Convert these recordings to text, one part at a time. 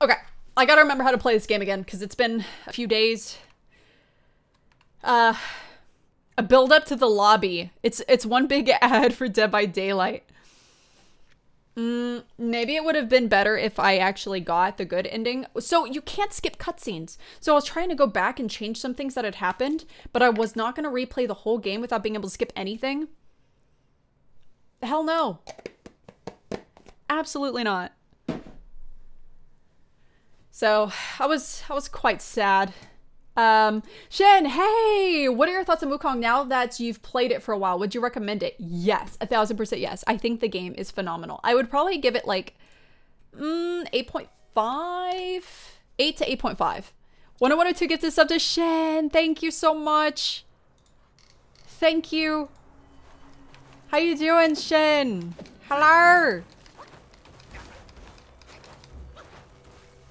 Okay, I gotta remember how to play this game again because it's been a few days. A build up to the lobby. It's one big ad for Dead by Daylight. Maybe it would have been better if I actually got the good ending. So you can't skip cutscenes. So I was trying to go back and change some things that had happened, but I was not going to replay the whole game without being able to skip anything. Hell no. Absolutely not. So I was quite sad. Shen, hey, what are your thoughts on Wukong now that you've played it for a while? Would you recommend it? Yes, 1000% yes. I think the game is phenomenal. I would probably give it like 8.5, 8 to 8.5. 10102 gifted sub to Shen. Thank you so much. Thank you. How you doing, Shen? Hello.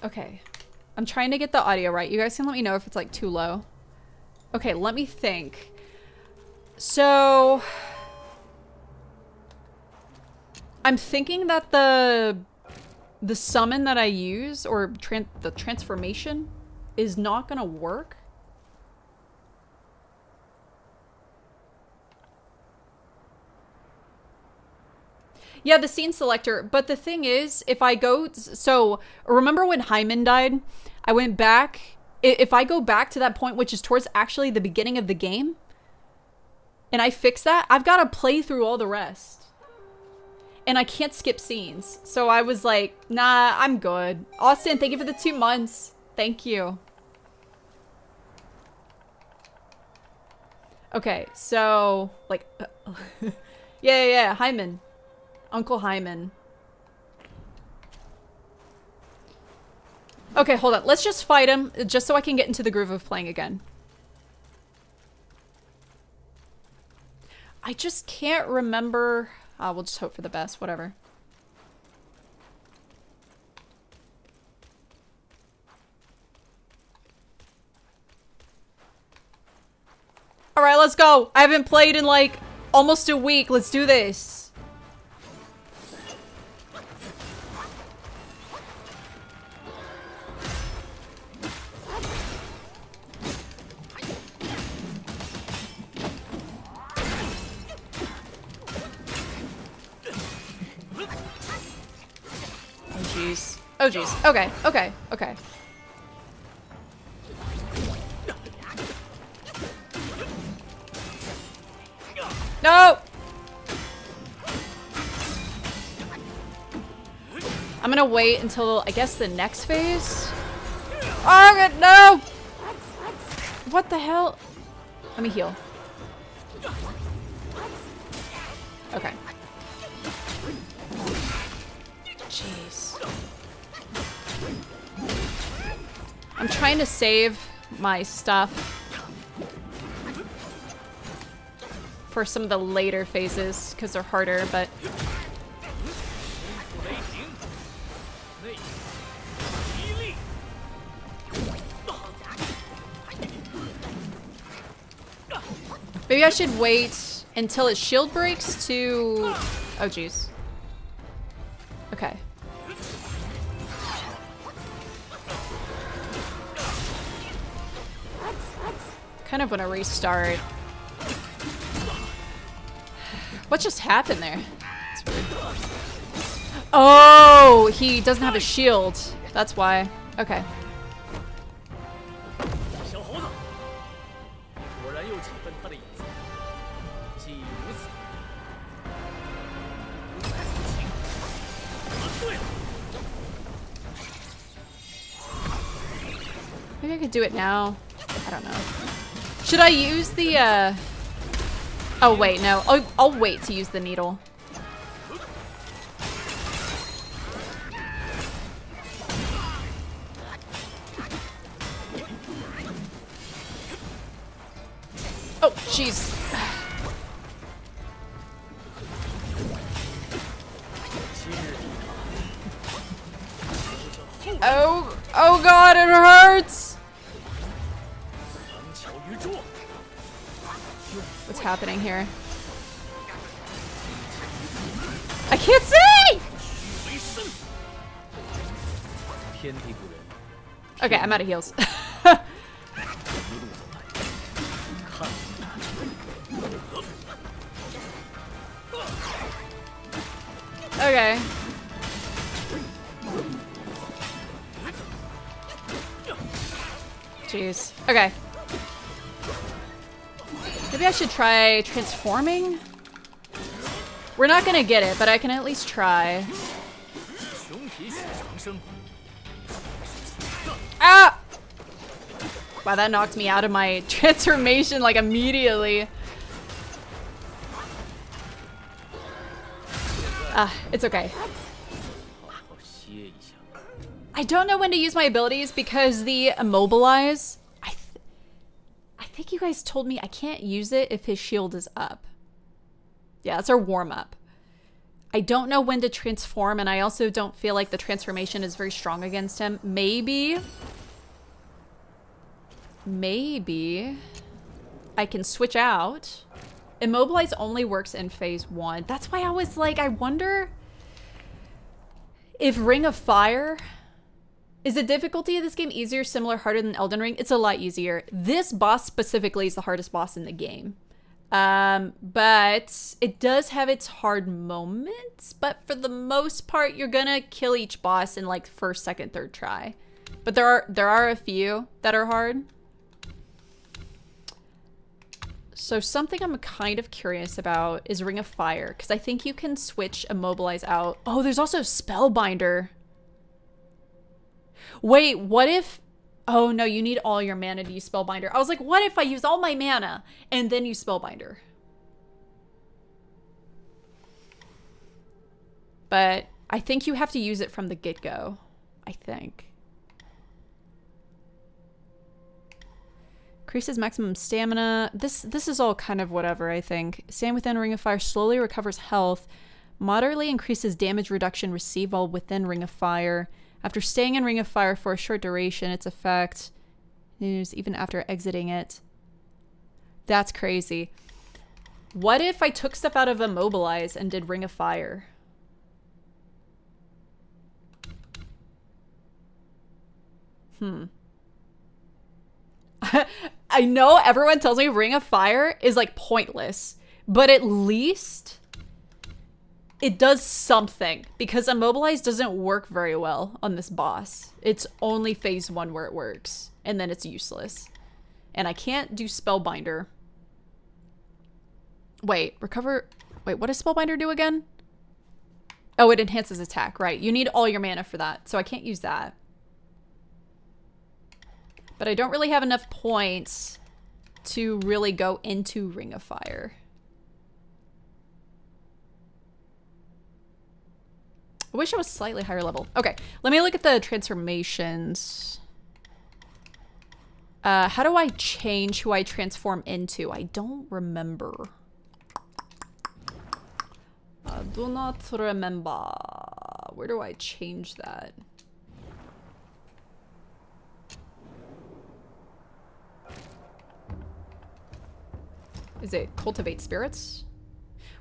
Okay. I'm trying to get the audio right. You guys can let me know if it's like too low. Okay, let me think. So I'm thinking that the summon that I use or the transformation is not gonna work. Yeah, the scene selector. But the thing is, if I go... So, remember when Hyman died? I went back... If I go back to that point, which is towards actually the beginning of the game, and I fix that, I've got to play through all the rest. And I can't skip scenes. So I was like, nah, I'm good. Austin, thank you for the 2 months. Thank you. Okay, so... Like... yeah, Hyman. Uncle Hyman. Okay, hold on. Let's just fight him, just so I can get into the groove of playing again. I just can't remember... we'll just hope for the best, whatever. Alright, let's go! I haven't played in like, almost a week. Let's do this. Oh geez. Okay. No! I'm gonna wait until, I guess, the next phase? Oh god, no! What the hell? Let me heal. Okay. Jeez. I'm trying to save my stuff for some of the later phases because they're harder, but... Maybe I should wait until its shield breaks to... Oh, jeez. Okay. Kind of want to restart. What just happened there? That's weird. Oh, he doesn't have a shield. That's why. Okay. Maybe I could do it now. I don't know. Should I use the, Oh, wait, no. I'll wait to use the needle. Oh, jeez. Oh god, it hurts! What's happening here? I can't see! Okay, I'm out of heals. Okay. Jeez. Okay. Maybe I should try transforming? We're not gonna get it, but I can at least try. Ah! Wow, that knocked me out of my transformation like immediately. It's okay. I don't know when to use my abilities because the immobilize, I think you guys told me I can't use it if his shield is up. Yeah, that's our warm-up. I don't know when to transform, and I also don't feel like the transformation is very strong against him. Maybe I can switch out. Immobilize only works in phase one. That's why I was like, I wonder if Ring of Fire... Is the difficulty of this game easier, similar, harder than Elden Ring? It's a lot easier. This boss specifically is the hardest boss in the game. But it does have its hard moments, but for the most part, you're gonna kill each boss in like first, second, third try. But there are a few that are hard. So something I'm kind of curious about is Ring of Fire, because I think you can switch Immobilize out. Oh, there's also Spellbinder. Wait, what if... Oh no, you need all your mana to use Spellbinder. I was like, what if I use all my mana and then use Spellbinder? But I think you have to use it from the get-go, I think. Increases maximum stamina. This is all kind of whatever, I think. Stand within Ring of Fire, slowly recovers health. Moderately increases damage reduction received while within Ring of Fire. After staying in Ring of Fire for a short duration, its effect is even after exiting it. That's crazy. What if I took stuff out of Immobilize and did Ring of Fire? I know everyone tells me Ring of Fire is like pointless, but at least... it does something, because Immobilize doesn't work very well on this boss. It's only phase one where it works, and then it's useless. And I can't do Spellbinder. Wait, recover... Wait, what does Spellbinder do again? Oh, it enhances attack, right. You need all your mana for that, so I can't use that. But I don't really have enough points to really go into Ring of Fire. I wish I was slightly higher level. Okay, let me look at the transformations. How do I change who I transform into? I don't remember. I do not remember. Where do I change that? Is it cultivate spirits?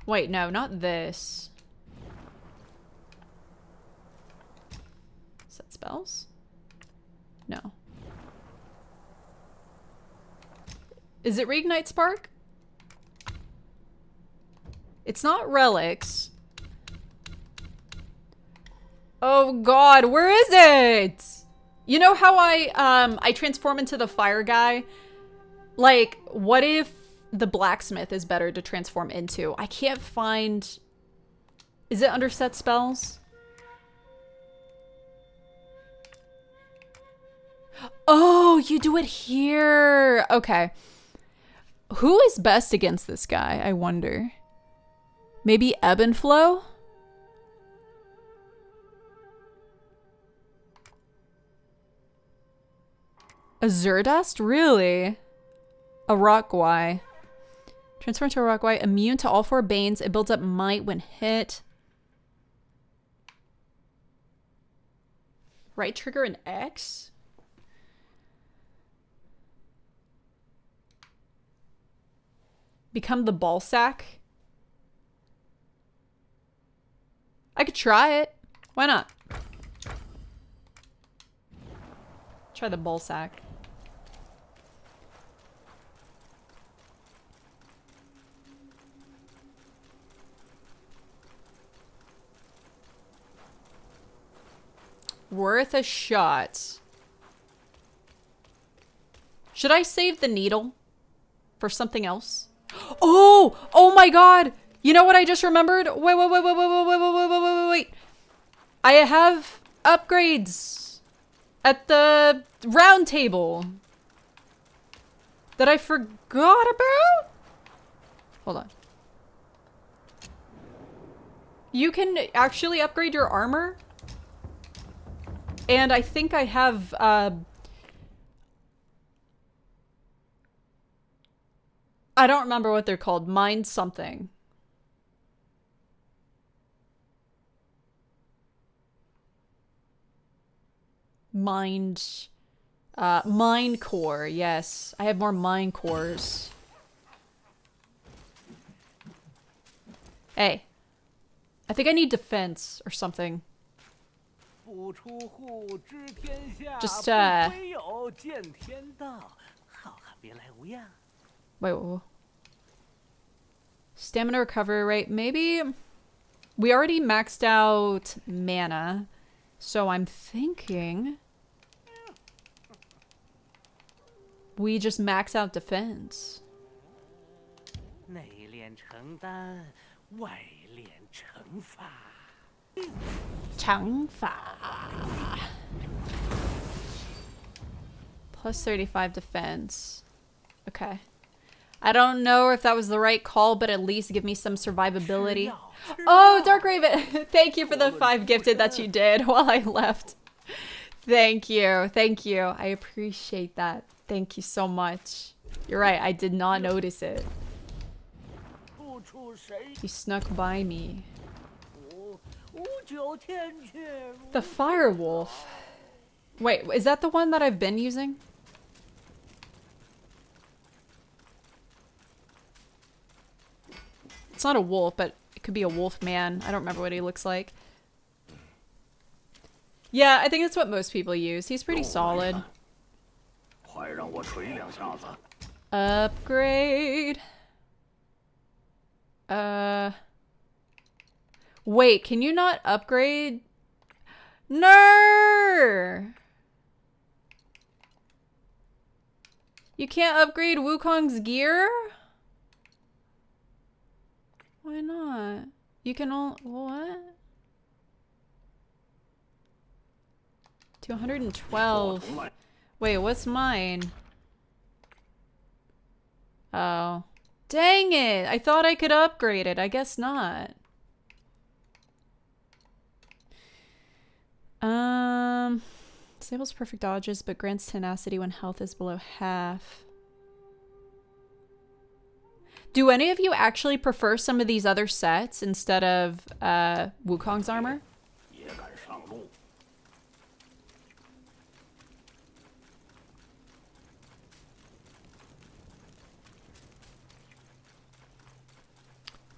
Wait, no, not this. Set spells? No. Is it reignite spark? It's not relics. Oh god, where is it? You know how I transform into the fire guy? Like, what if the blacksmith is better to transform into? I can't find... Is it under set spells? Oh, you do it here. Okay. Who is best against this guy, I wonder? Maybe Ebb and Flow? Azure Dust? Really? A Rockwai. Transform to a Rockwai. Immune to all four Banes. It builds up might when hit. Right trigger and X? Become the ball sack. I could try it. Why not? Try the ball sack. Worth a shot. Should I save the needle for something else? Oh! Oh my god! You know what I just remembered? Wait. I have upgrades at the round table that I forgot about? Hold on. You can actually upgrade your armor. And I think I have, I don't remember what they're called. Mind something. Mind core, yes. I have more mind cores. Hey. I think I need defense or something. Just, Wait. Stamina recovery rate. Maybe we already maxed out mana. So I'm thinking we just max out defense. Plus 35 defense. Okay. I don't know if that was the right call, but at least give me some survivability. Oh, Dark Raven! Thank you for the 5 gifted that you did while I left. Thank you. Thank you. I appreciate that. Thank you so much. You're right. I did not notice it. You snuck by me. The Firewolf. Wait, is that the one that I've been using? It's not a wolf, but it could be a wolf man. I don't remember what he looks like. Yeah, I think that's what most people use. He's pretty solid. Upgrade. Wait, can you not upgrade? No! You can't upgrade Wukong's gear? Why not? You can all... What? 212. Wait, what's mine? Oh. Dang it! I thought I could upgrade it. I guess not. Disables perfect dodges, but grants tenacity when health is below half. Do any of you actually prefer some of these other sets instead of Wukong's armor?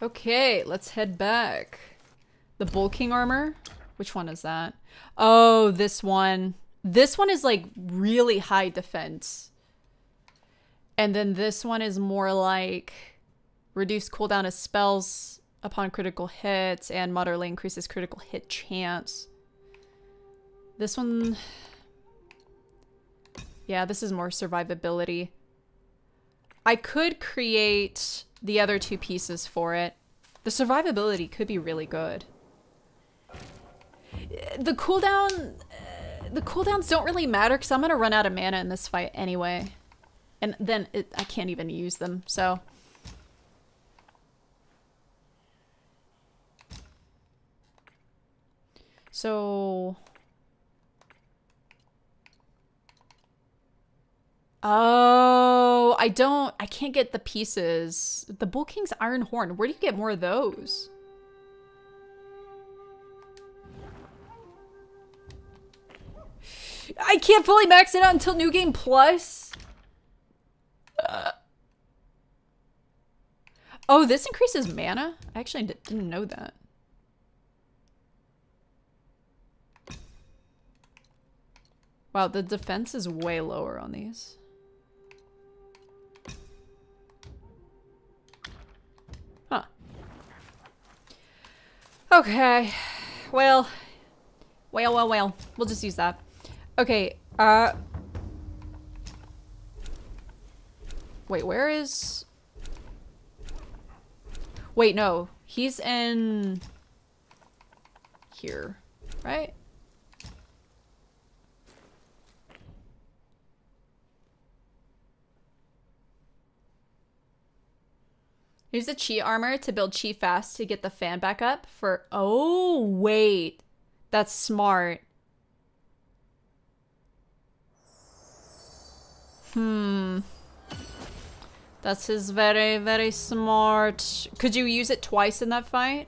Okay, let's head back. The Bull King armor? Which one is that? Oh, this one. This one is like really high defense. And then this one is more like reduced cooldown of spells upon critical hits and moderately increases critical hit chance. This one... Yeah, this is more survivability. I could create the other two pieces for it. The survivability could be really good. The cooldown... the cooldowns don't really matter because I'm going to run out of mana in this fight anyway. And then I can't even use them, so... Oh, I can't get the pieces. The Bull King's Iron Horn. Where do you get more of those? I can't fully max it out until New Game Plus. Oh, this increases mana? I actually didn't know that. Wow, the defense is way lower on these. Huh. Okay. Well. We'll just use that. Okay, wait, where is... Wait, no. He's in... here, right? Use the chi armor to build chi fast to get the fan back up for... Oh, wait. That's smart. That is very, very smart. Could you use it twice in that fight?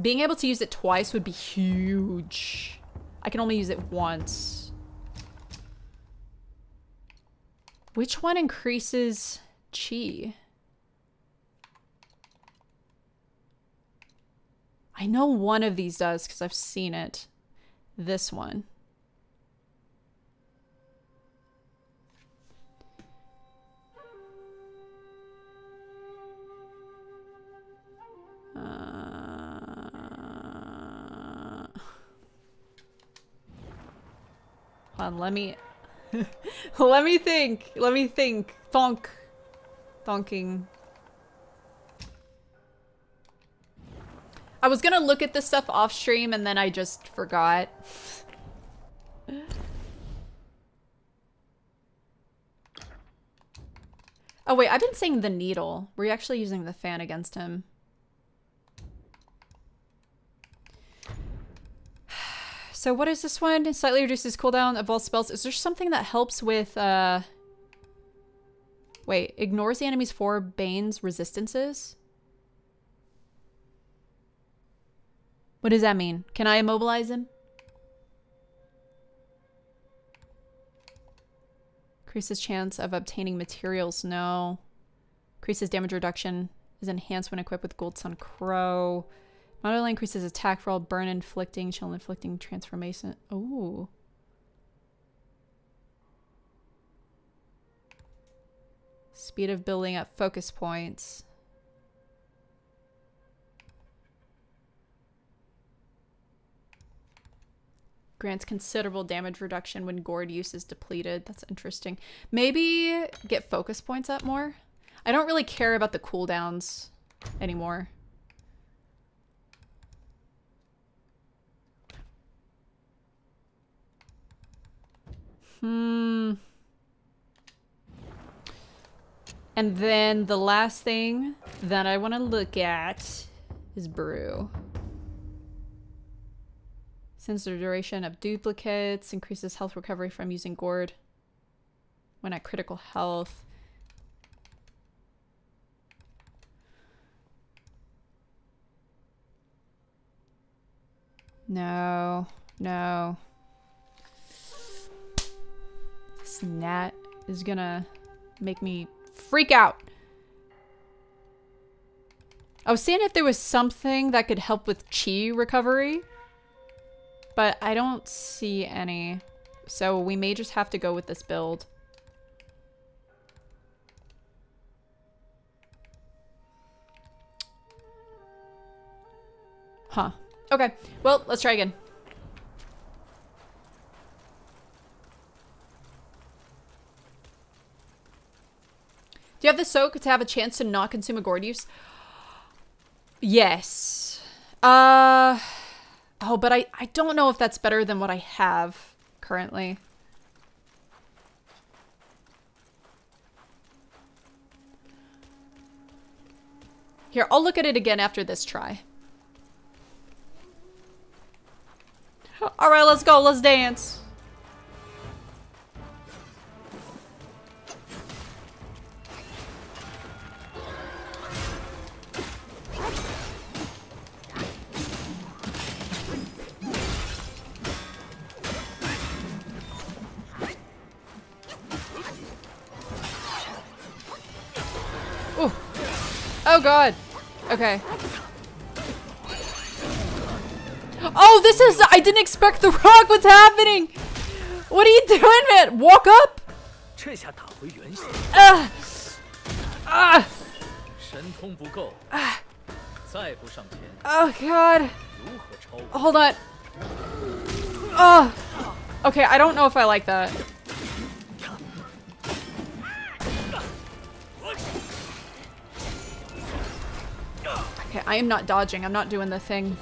Being able to use it twice would be huge. I can only use it once. Which one increases chi? I know one of these does because I've seen it. This one. Hold on, let me... Let me think. Thonking. I was gonna look at this stuff off stream and then I just forgot. Oh wait, I've been saying the needle. We're actually using the fan against him. So what is this one? Slightly reduces cooldown of all spells. Is there something that helps with, Wait, ignores the enemy's four Bane's resistances? What does that mean? Can I immobilize him? Increases chance of obtaining materials. No. Increases damage reduction. Is enhanced when equipped with Gold Sun Crow. Moderately increases attack for all burn inflicting, chill inflicting, transformation. Ooh. Speed of building up focus points. Grants considerable damage reduction when gourd use is depleted. That's interesting. Maybe get focus points up more. I don't really care about the cooldowns anymore. And then the last thing that I want to look at is brew. Since the duration of duplicates, increases health recovery from using gourd when at critical health. No. This gnat is gonna make me freak out. I was seeing if there was something that could help with chi recovery, but I don't see any. So we may just have to go with this build. Huh. Okay. Well, let's try again. Do you have the soak to have a chance to not consume a gourd use? Yes. Oh, but I don't know if that's better than what I have currently. Here, I'll look at it again after this try. All right, let's go. Let's dance. Oh god. Okay. Oh, this is... I didn't expect the rock. What's happening? What are you doing, man? Walk up? Oh, God. Hold on. Oh. Okay, I don't know if I like that. Okay, I am not dodging. I'm not doing the thing.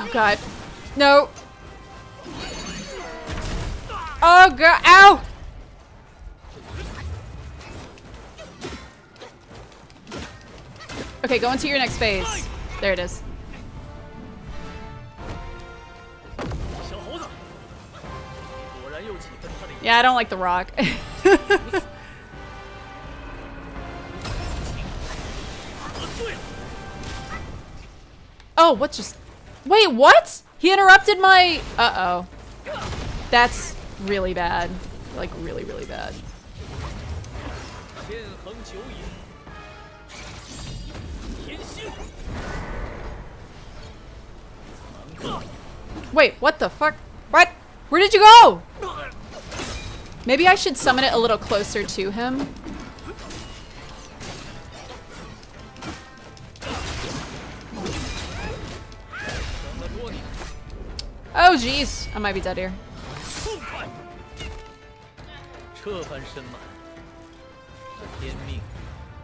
Oh, God. No. Oh, God. Ow! Okay, go into your next phase. There it is. Yeah, I don't like the rock. Oh, what just... Wait, what? He interrupted my... Uh-oh. That's really bad. Like, really, really bad. Wait, what the fuck? What? Where did you go? Maybe I should summon it a little closer to him. Oh, jeez. I might be dead here.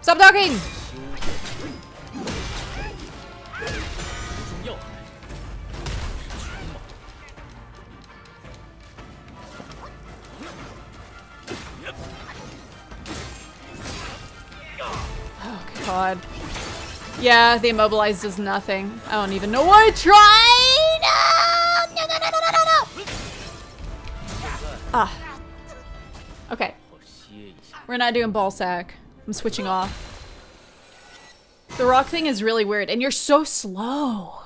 Stop talking! God. Yeah, the immobilized does nothing. I don't even know why I tried! No, no, no, no, no, no, no! Ah. Okay. We're not doing ball sack. I'm switching off. The rock thing is really weird, and you're so slow.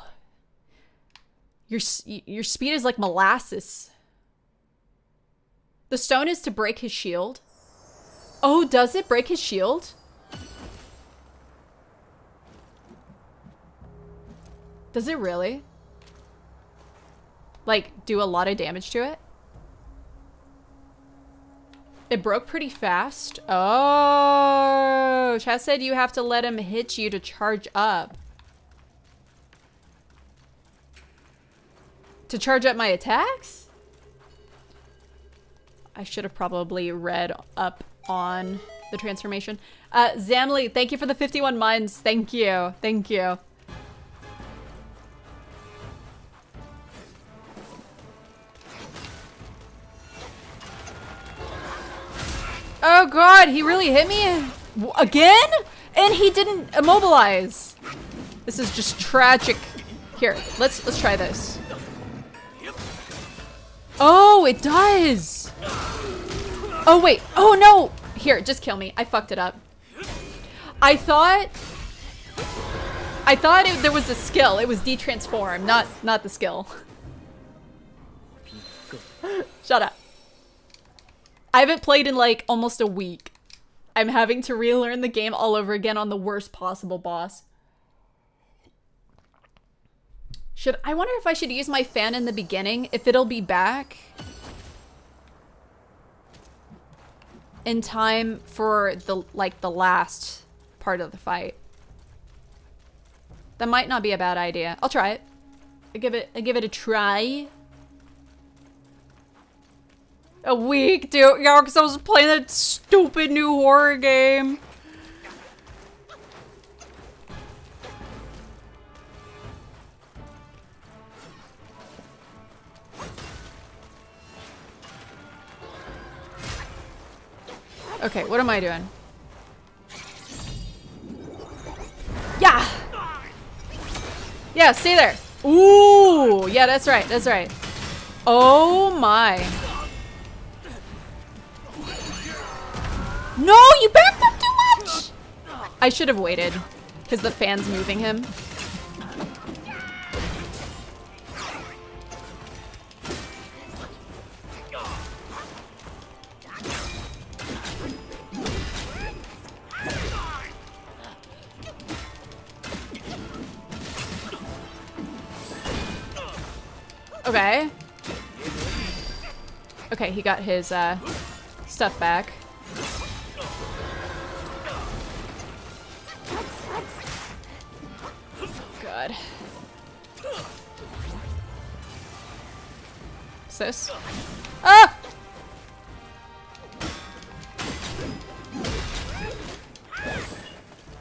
Your speed is like molasses. The stone is to break his shield. Oh, does it break his shield? Does it really? Like, do a lot of damage to it? It broke pretty fast. Oh, chat said you have to let him hit you to charge up. To charge up my attacks? I should have probably read up on the transformation. Zamly, thank you for the 51 months. Thank you. Thank you. Oh God, he really hit me again? And he didn't immobilize. This is just tragic. Here, let's try this. Oh, it does. Oh wait, oh no. Here, just kill me. I fucked it up. I thought there was a skill. It was de-transform, not the skill. Shut up. I haven't played in like almost a week. I'm having to relearn the game all over again on the worst possible boss. I wonder if I should use my fan in the beginning, if it'll be back in time for the last part of the fight. That might not be a bad idea. I'll try it. I give it a try. A week, dude. Yeah, because I was playing that stupid new horror game. Okay, what am I doing? Yeah! Yeah, stay there. Ooh! Yeah, that's right, that's right. Oh my. No, you backed up too much! I should have waited, because the fan's moving him. Okay. Okay, he got his stuff back. God. What's this? Ah!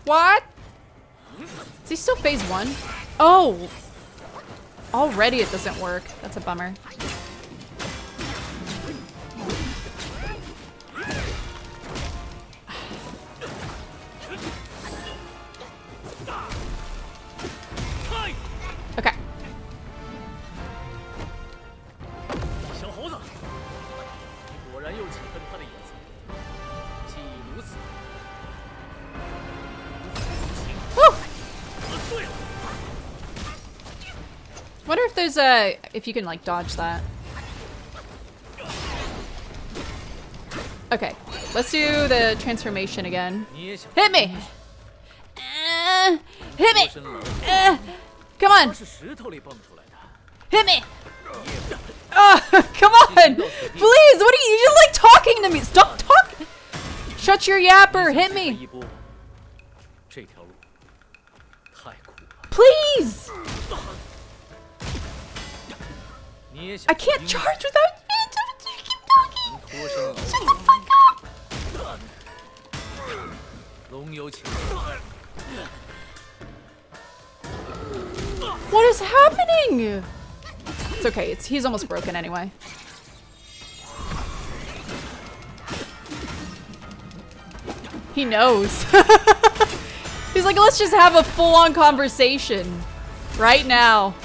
What? Is he still phase one? Oh! Already it doesn't work. That's a bummer. Okay. Woo! Wonder if there's a... if you can, like, dodge that. Okay. Let's do the transformation again. Hit me! Hit me! Come on! Hit me! Come on! Please! What are you like talking to me? Stop talking! Shut your yapper! Hit me! Please! I can't charge without you! Keep talking! Shut the fuck up! What is happening? It's okay. It's, he's almost broken anyway. He knows. He's like, let's just have a full-on conversation right now.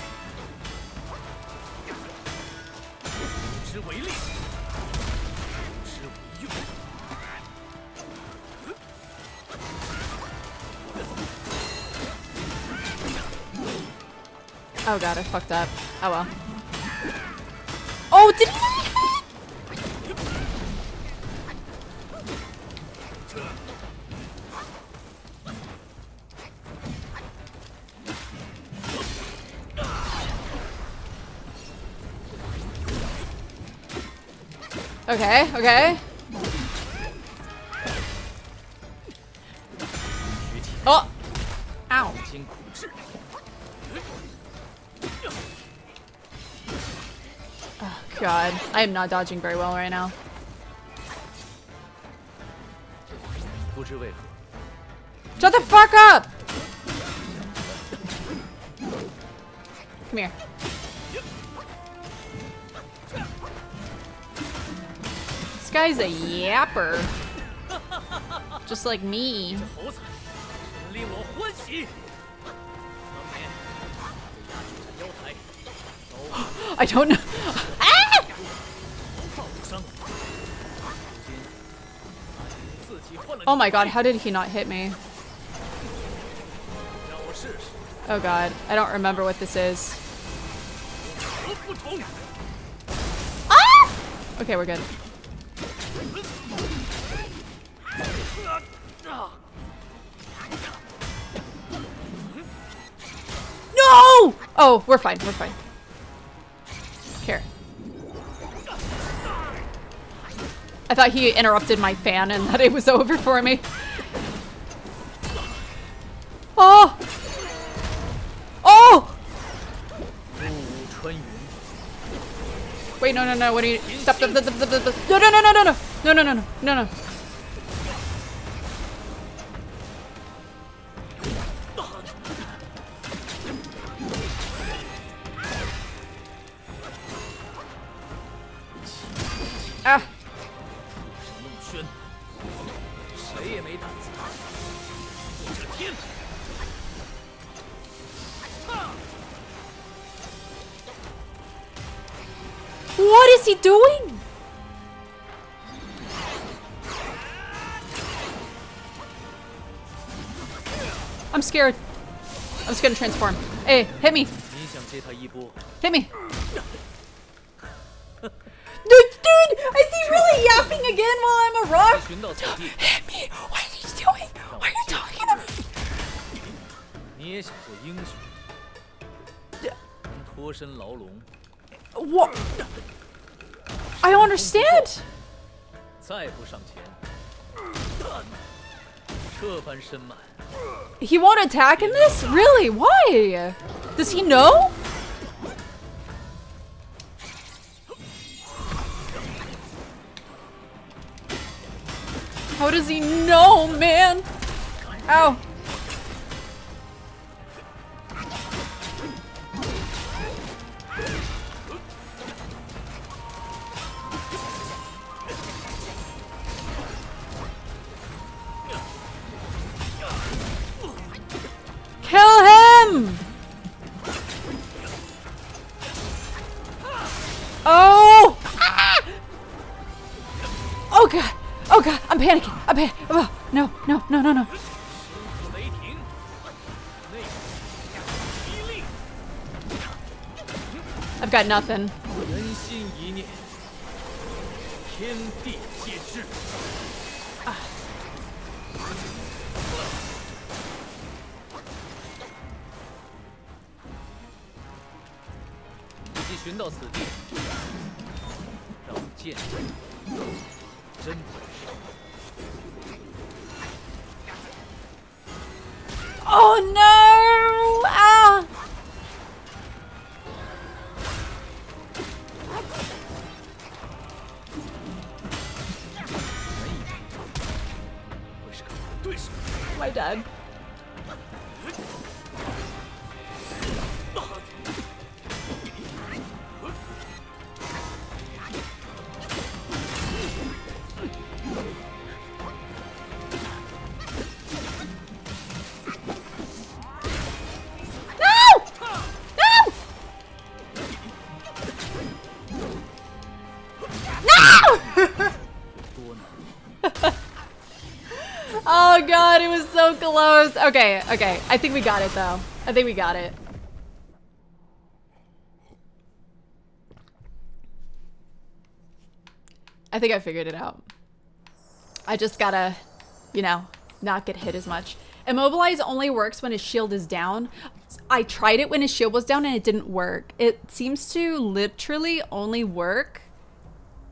Oh god, I fucked up. Oh well. Oh, did he not hit? Okay, okay. Oh! Ow. God, I am not dodging very well right now. Shut the fuck up! Come here. This guy's a yapper. Just like me. I don't know. Oh my god, how did he not hit me? Oh god, I don't remember what this is. Ah! Okay, we're good. No! Oh, we're fine, we're fine. Here. I thought he interrupted my fan and that it was over for me. Oh! Oh! Wait, no, no, no, what are you- Stop, stop, stop, stop, stop, stop. No, no, no, no, no, no, no, no, no, no, no, no. Ah! What is he doing? I'm scared. I'm just gonna transform. Hey, hit me! Hit me! Dude! Is he really yapping again while I'm a rock? Hit me! What are you doing? Why are you talking to me? What? I don't understand. He won't attack in this? Really? Why? Does he know? How does he know, man? Ow. Kill him! Oh! Ah! Oh god! Oh god! I'm panicking! I'm panicking! Oh, no! No! No! No! No! I've got nothing. Oh no! Ah! My dad. It was so close. Okay, okay. I think we got it though. I think we got it. I think I figured it out. I just gotta, you know, not get hit as much. Immobilize only works when his shield is down. I tried it when his shield was down and it didn't work. It seems to literally only work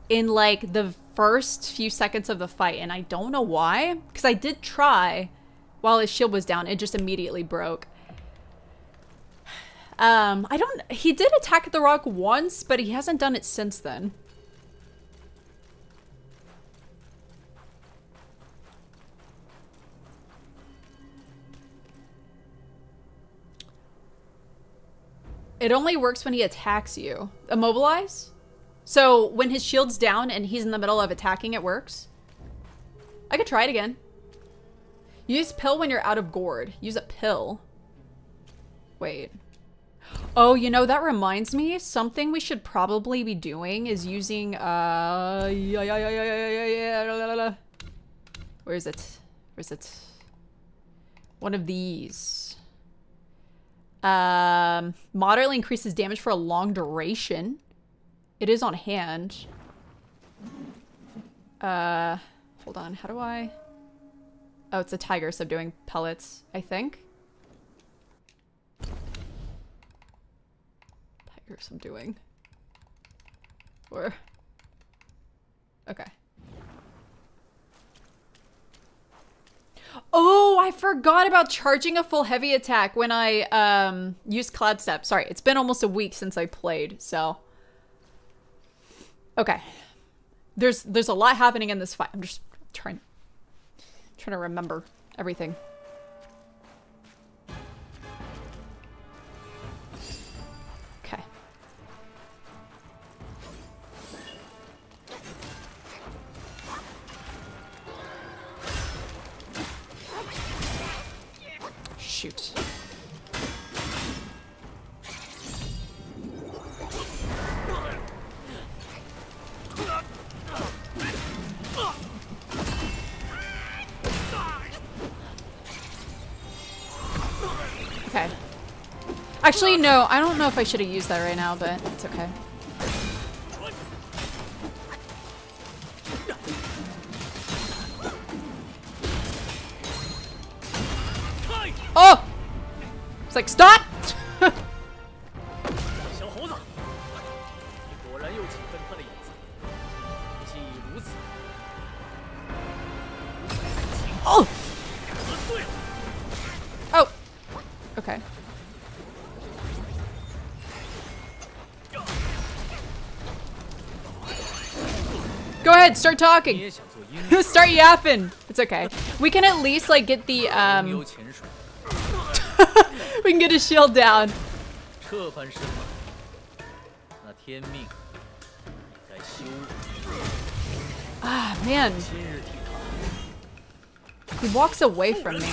in like the first few seconds of the fight, and I don't know why, because I did try while his shield was down. It just immediately broke. I don't, he did attack the rock once, but he hasn't done it since then. It only works when he attacks you. Immobilize? So when his shield's down and he's in the middle of attacking, it works. I could try it again. Use pill when you're out of gourd. Use a pill. Wait. Oh, you know, that reminds me. Something we should probably be doing is using, where is it? Where is it? One of these. Moderately increases damage for a long duration. It is on hand. Hold on, how do I? Oh, it's a tiger subduing pellets, I think. Tiger subduing. Or, okay. Oh, I forgot about charging a full heavy attack when I used Cloud Step. Sorry, it's been almost a week since I played, so. Okay, there's a lot happening in this fight. I'm just trying to remember everything. Okay. Shoot. Actually, no, I don't know if I should have used that right now, but it's okay. Oh! It's like, stop! Oh! Oh! Okay. Go ahead, start talking! Start yapping! It's okay. We can at least, like, get the, we can get his shield down. Ah, man. He walks away from me.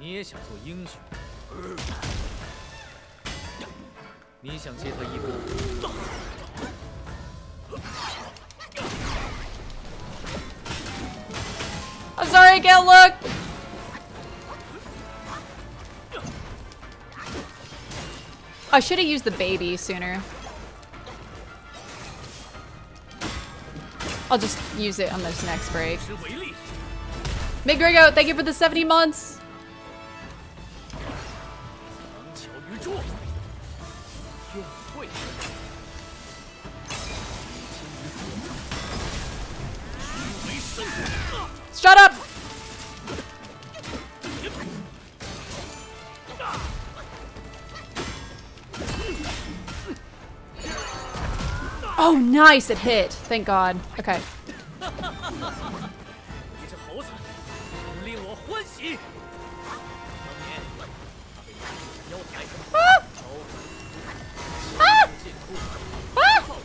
I'm sorry, I can't look! I should have used the baby sooner. I'll just use it on this next break. McGregor, thank you for the 70 months! Shut up! Oh, nice! It hit. Thank God. Okay. Ah! Ah! Ah!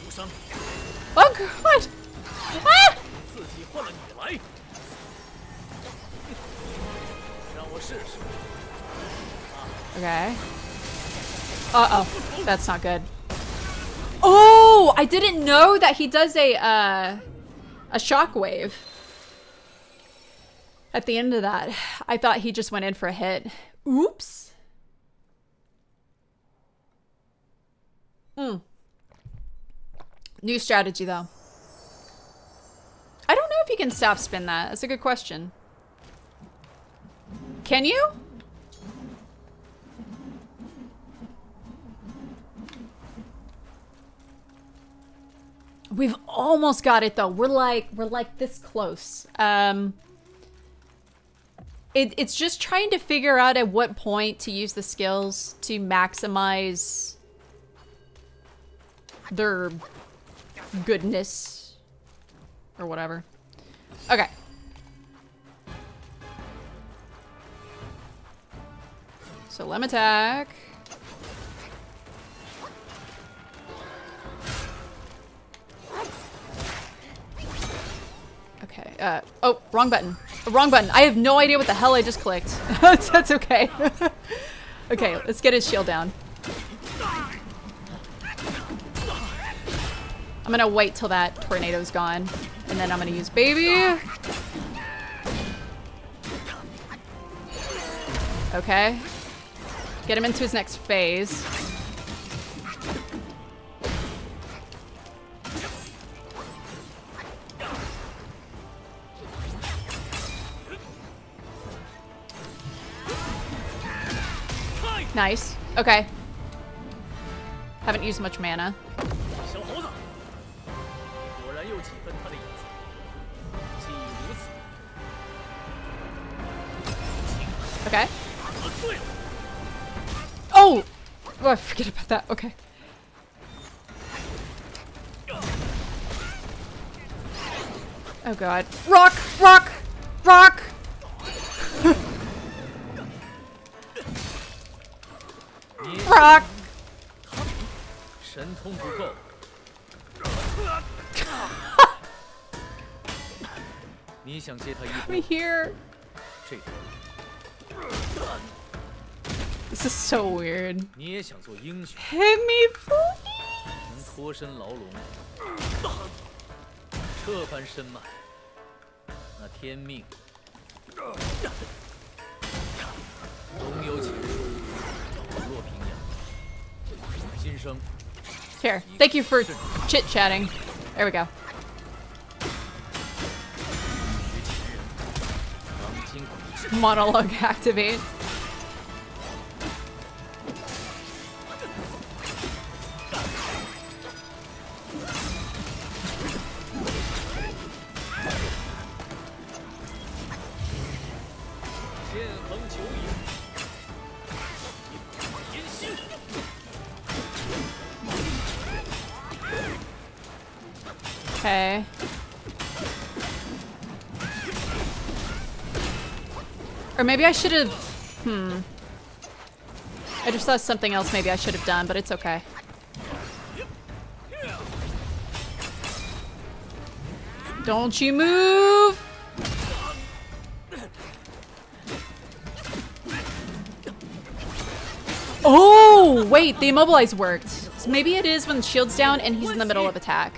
Oh, God! Ah! Okay. Uh-oh. That's not good. Oh! I didn't know that he does a shockwave at the end of that. I thought he just went in for a hit. Oops. New strategy, though. I don't know if you can staff spin that. That's a good question. Can you? We've almost got it though. We're like this close. It's just trying to figure out at what point to use the skills to maximize their goodness or whatever. Okay. So let me attack. Okay, oh, wrong button. Wrong button. I have no idea what the hell I just clicked. That's okay. Okay, let's get his shield down. I'm gonna wait till that tornado's gone. And then I'm gonna use baby. Okay. Get him into his next phase. Nice. Okay. Haven't used much mana. Okay. Oh! Oh, I forget about that. Okay. Oh God. Rock! Rock! Rock! Rock! I'm here. This is so weird. Hit me, please. Here, thank you for chit-chatting. There we go. Monologue activate. Okay. Or maybe I should have... I just saw something else maybe I should have done, but it's okay. Don't you move! Oh! Wait, the immobilize worked. So maybe it is when the shield's down and he's in the middle of attack.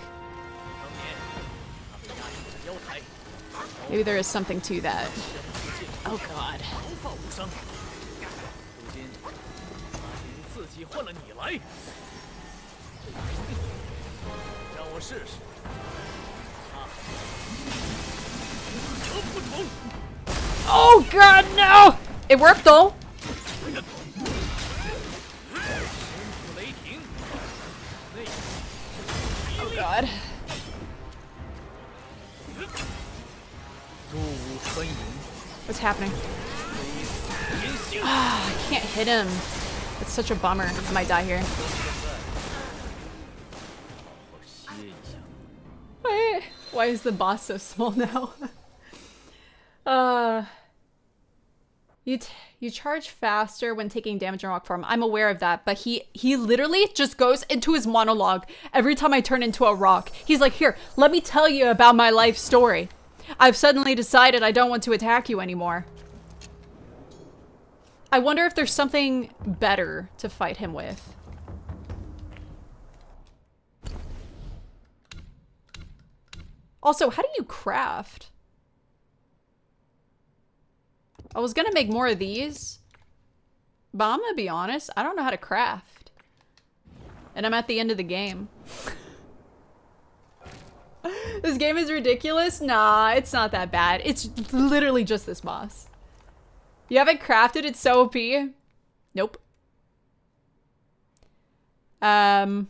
Maybe there is something to that. Oh god. Oh god, no! It worked though! Oh god. What's happening? Ah, I can't hit him. It's such a bummer. I might die here. Why is the boss so small now? You charge faster when taking damage in rock form. I'm aware of that, but he literally just goes into his monologue every time I turn into a rock. He's like, here, let me tell you about my life story. I've suddenly decided I don't want to attack you anymore. I wonder if there's something better to fight him with. Also, how do you craft? I was gonna make more of these, but I'm gonna be honest, I don't know how to craft. And I'm at the end of the game. This game is ridiculous? Nah, it's not that bad. It's literally just this boss. You haven't crafted? It's so OP. Nope. Oh,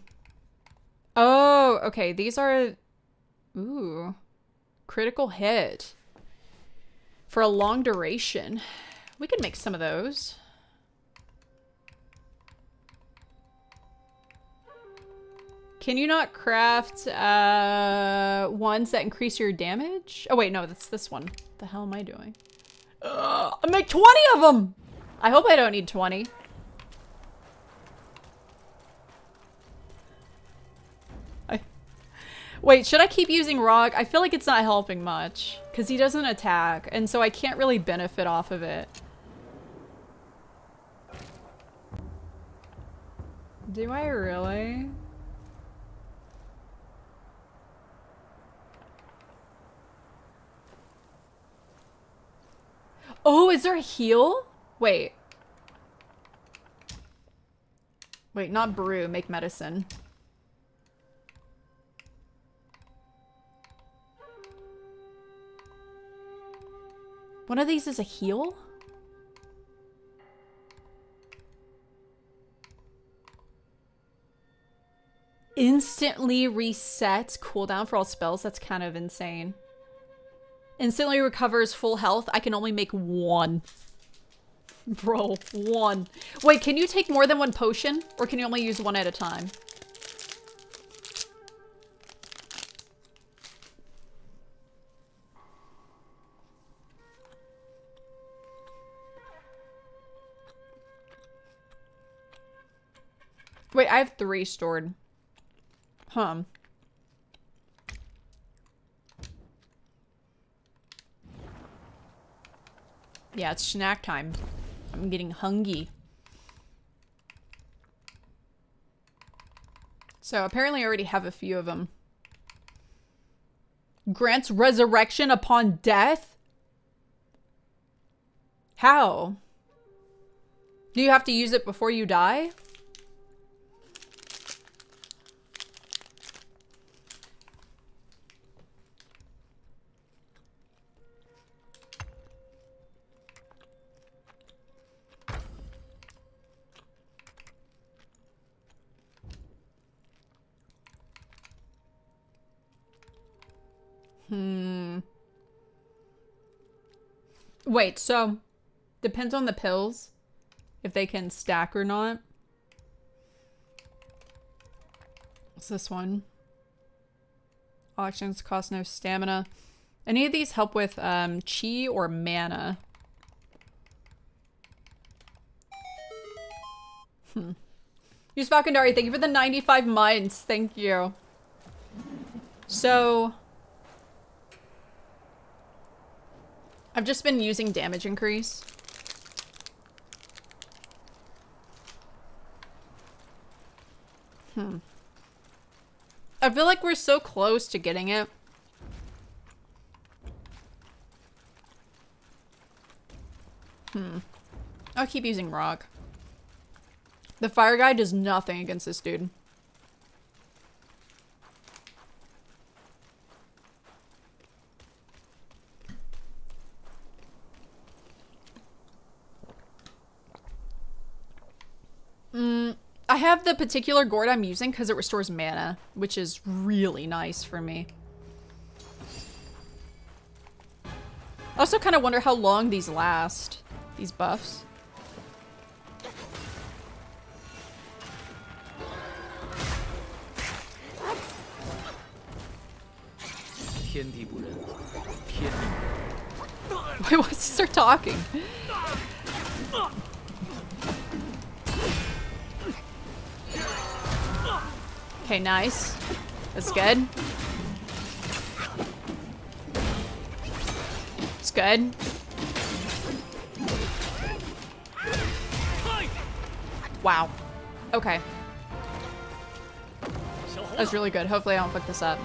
okay. These are... Ooh. Critical hit. For a long duration. We could make some of those. Can you not craft ones that increase your damage? Oh wait, no, that's this one. What the hell am I doing? I make 20 of them! I hope I don't need 20. Wait, should I keep using Rog? I feel like it's not helping much. Because he doesn't attack, and so I can't really benefit off of it. Do I really? Oh, is there a heal? Wait. Wait, not brew, make medicine. One of these is a heal? Instantly resets cooldown for all spells? That's kind of insane. Instantly recovers full health. I can only make one. Bro, one. Wait, can you take more than one potion? Or can you only use one at a time? Wait, I have 3 stored. Huh. Yeah, it's snack time. I'm getting hungry. So apparently I already have a few of them. Grants resurrection upon death? How? Do you have to use it before you die? Wait, so depends on the pills if they can stack or not. What's this one? Auctions cost no stamina. Any of these help with chi or mana? Use Falcondari, thank you for the 95 months. Thank you. So I've just been using damage increase. I feel like we're so close to getting it. I'll keep using rock. The fire guy does nothing against this dude. I have the particular gourd I'm using because it restores mana, which is really nice for me. I also kind of wonder how long these last, these buffs. Wait, why does he start talking? Okay, nice. That's good. It's good. Wow. Okay. That's really good. Hopefully I don't fuck this up.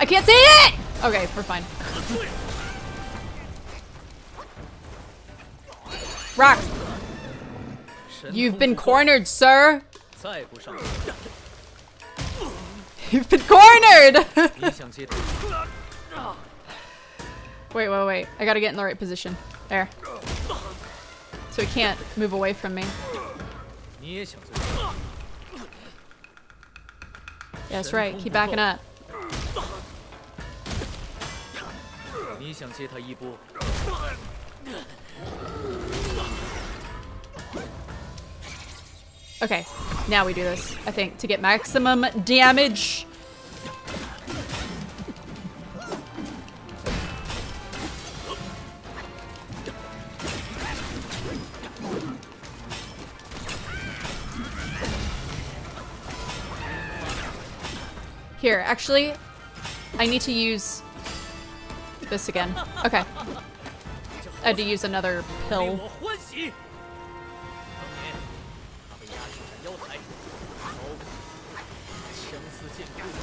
I can't see it! Okay, we're fine. Rock! You've been cornered, sir! You've been cornered! Wait, wait, wait. I gotta get in the right position. There. So he can't move away from me. Yeah, that's right. Keep backing up. Okay, now we do this, I think, to get maximum damage. Here, actually, I need to use this again. Okay. I had to use another pill.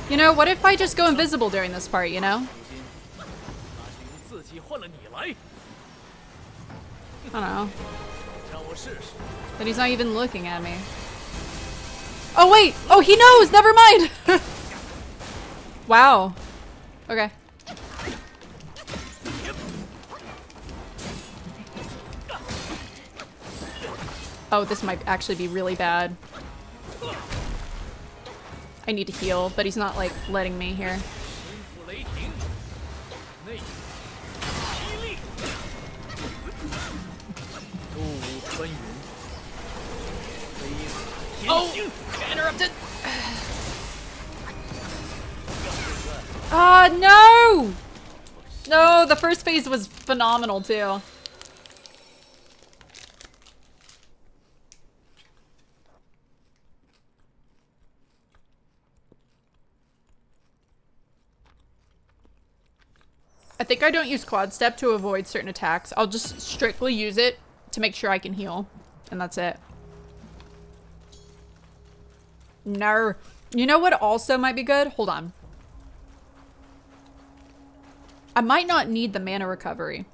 You know, what if I just go invisible during this part, you know? I don't know. But he's not even looking at me. Oh, wait! Oh, he knows! Never mind! Wow. Okay. Oh, this might actually be really bad. I need to heal, but he's not, like, letting me here. Oh! Interrupted! Ah, no! No, the first phase was phenomenal, too. I think I don't use Quad Step to avoid certain attacks. I'll just strictly use it to make sure I can heal. And that's it. No. You know what also might be good? Hold on. I might not need the mana recovery.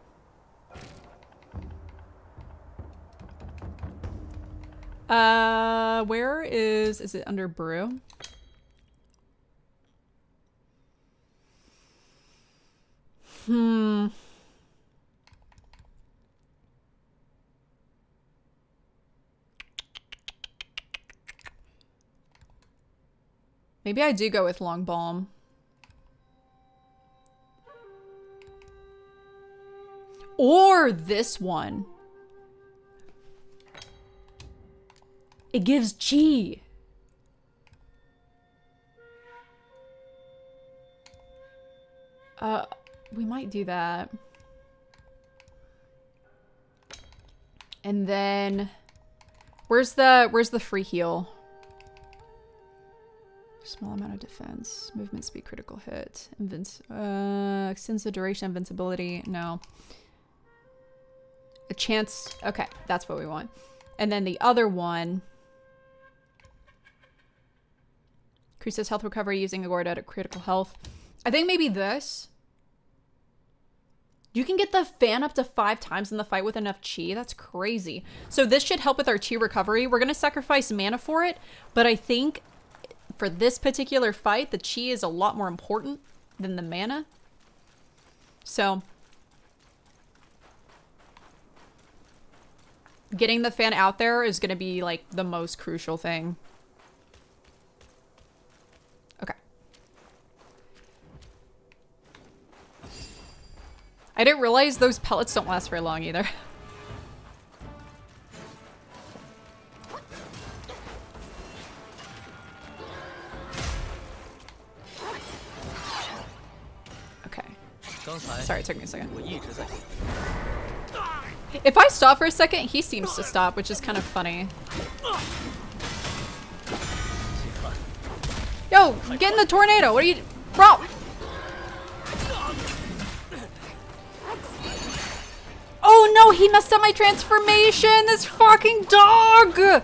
Where is it under brew? Maybe I do go with Long Balm. Or this one. It gives chi. We might do that. And then where's the free heal? Small amount of defense, movement speed, critical hit, extends the duration, invincibility. No. A chance. Okay, that's what we want. And then the other one. Increases health recovery using a ward at a critical health. I think maybe this. You can get the fan up to 5 times in the fight with enough chi. That's crazy. So this should help with our chi recovery. We're going to sacrifice mana for it, but I think for this particular fight, the chi is a lot more important than the mana. So getting the fan out there is going to be like the most crucial thing. Okay. I didn't realize those pellets don't last very long either. Okay. Sorry, it took me a second. If I stop for a second, he seems to stop, which is kind of funny. Yo, get in the tornado! What are you... Bro! Oh no, he messed up my transformation! This fucking dog!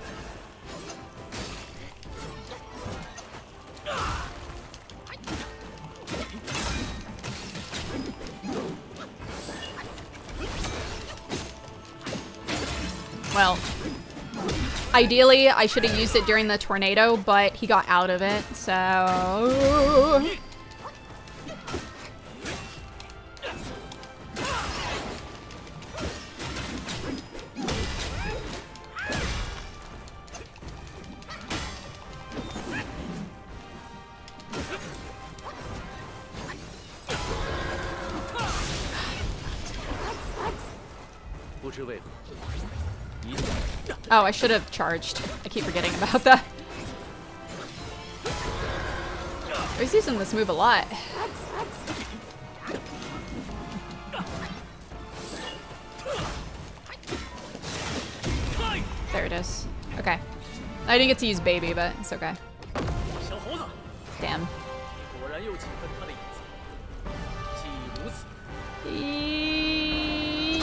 Well, ideally, I should have used it during the tornado, but he got out of it, so... Oh, I should have charged. I keep forgetting about that. I was using this move a lot. There it is. Okay. I didn't get to use baby, but it's okay. Damn.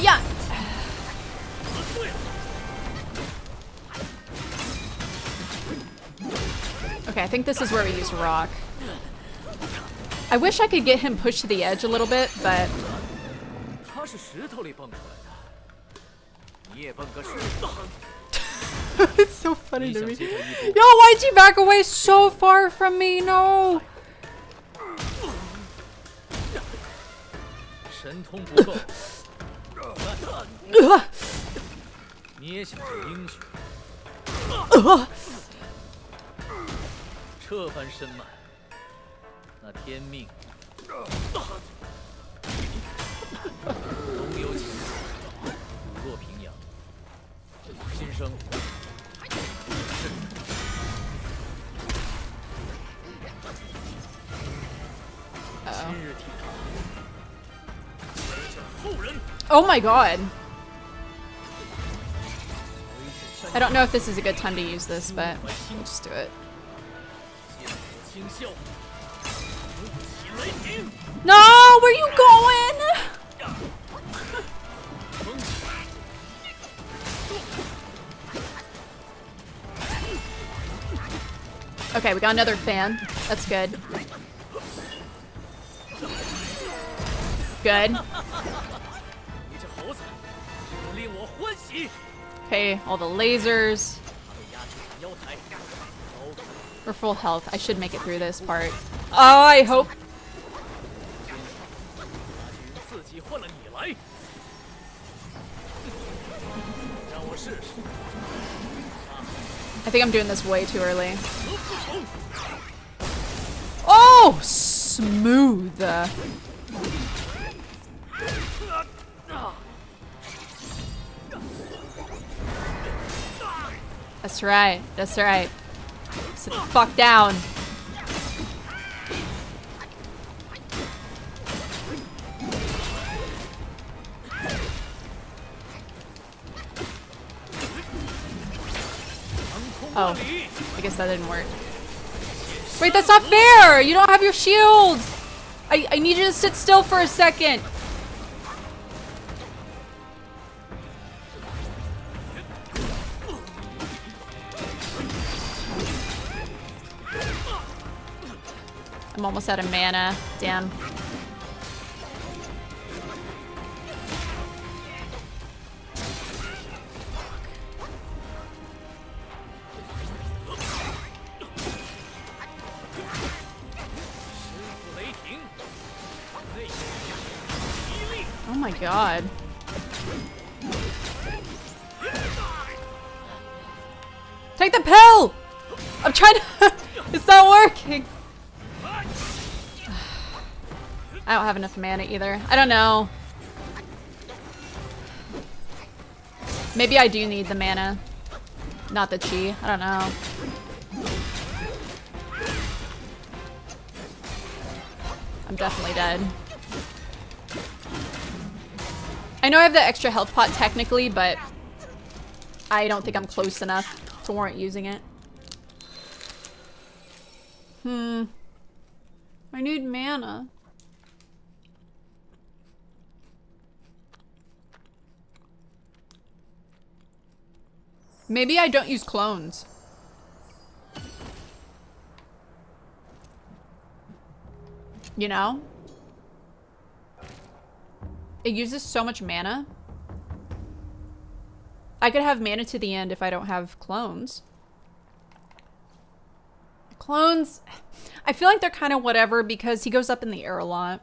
Yeah! Okay, I think this is where we use rock. I wish I could get him pushed to the edge a little bit, but... It's so funny to me. Yo, why'd you back away so far from me? No! Oh my god. I don't know if this is a good time to use this, but we'll just do it. No, where are you going? Okay, we got another fan. That's good. Good. Okay, all the lasers. We're full health. I should make it through this part. Oh, I hope. I think I'm doing this way too early. Oh, smooth. That's right. That's right. Sit the fuck down. Oh, I guess that didn't work. Wait, that's not fair! You don't have your shield! I need you to sit still for a second! I'm almost out of mana. Damn. Oh my god. Take the pill! I'm trying to- It's not working! I don't have enough mana either. I don't know. Maybe I do need the mana. Not the chi. I don't know. I'm definitely dead. I know I have the extra health pot technically, but I don't think I'm close enough to warrant using it. I need mana. Maybe I don't use clones. You know? It uses so much mana. I could have mana to the end if I don't have clones. Clones, I feel like they're kind of whatever because he goes up in the air a lot.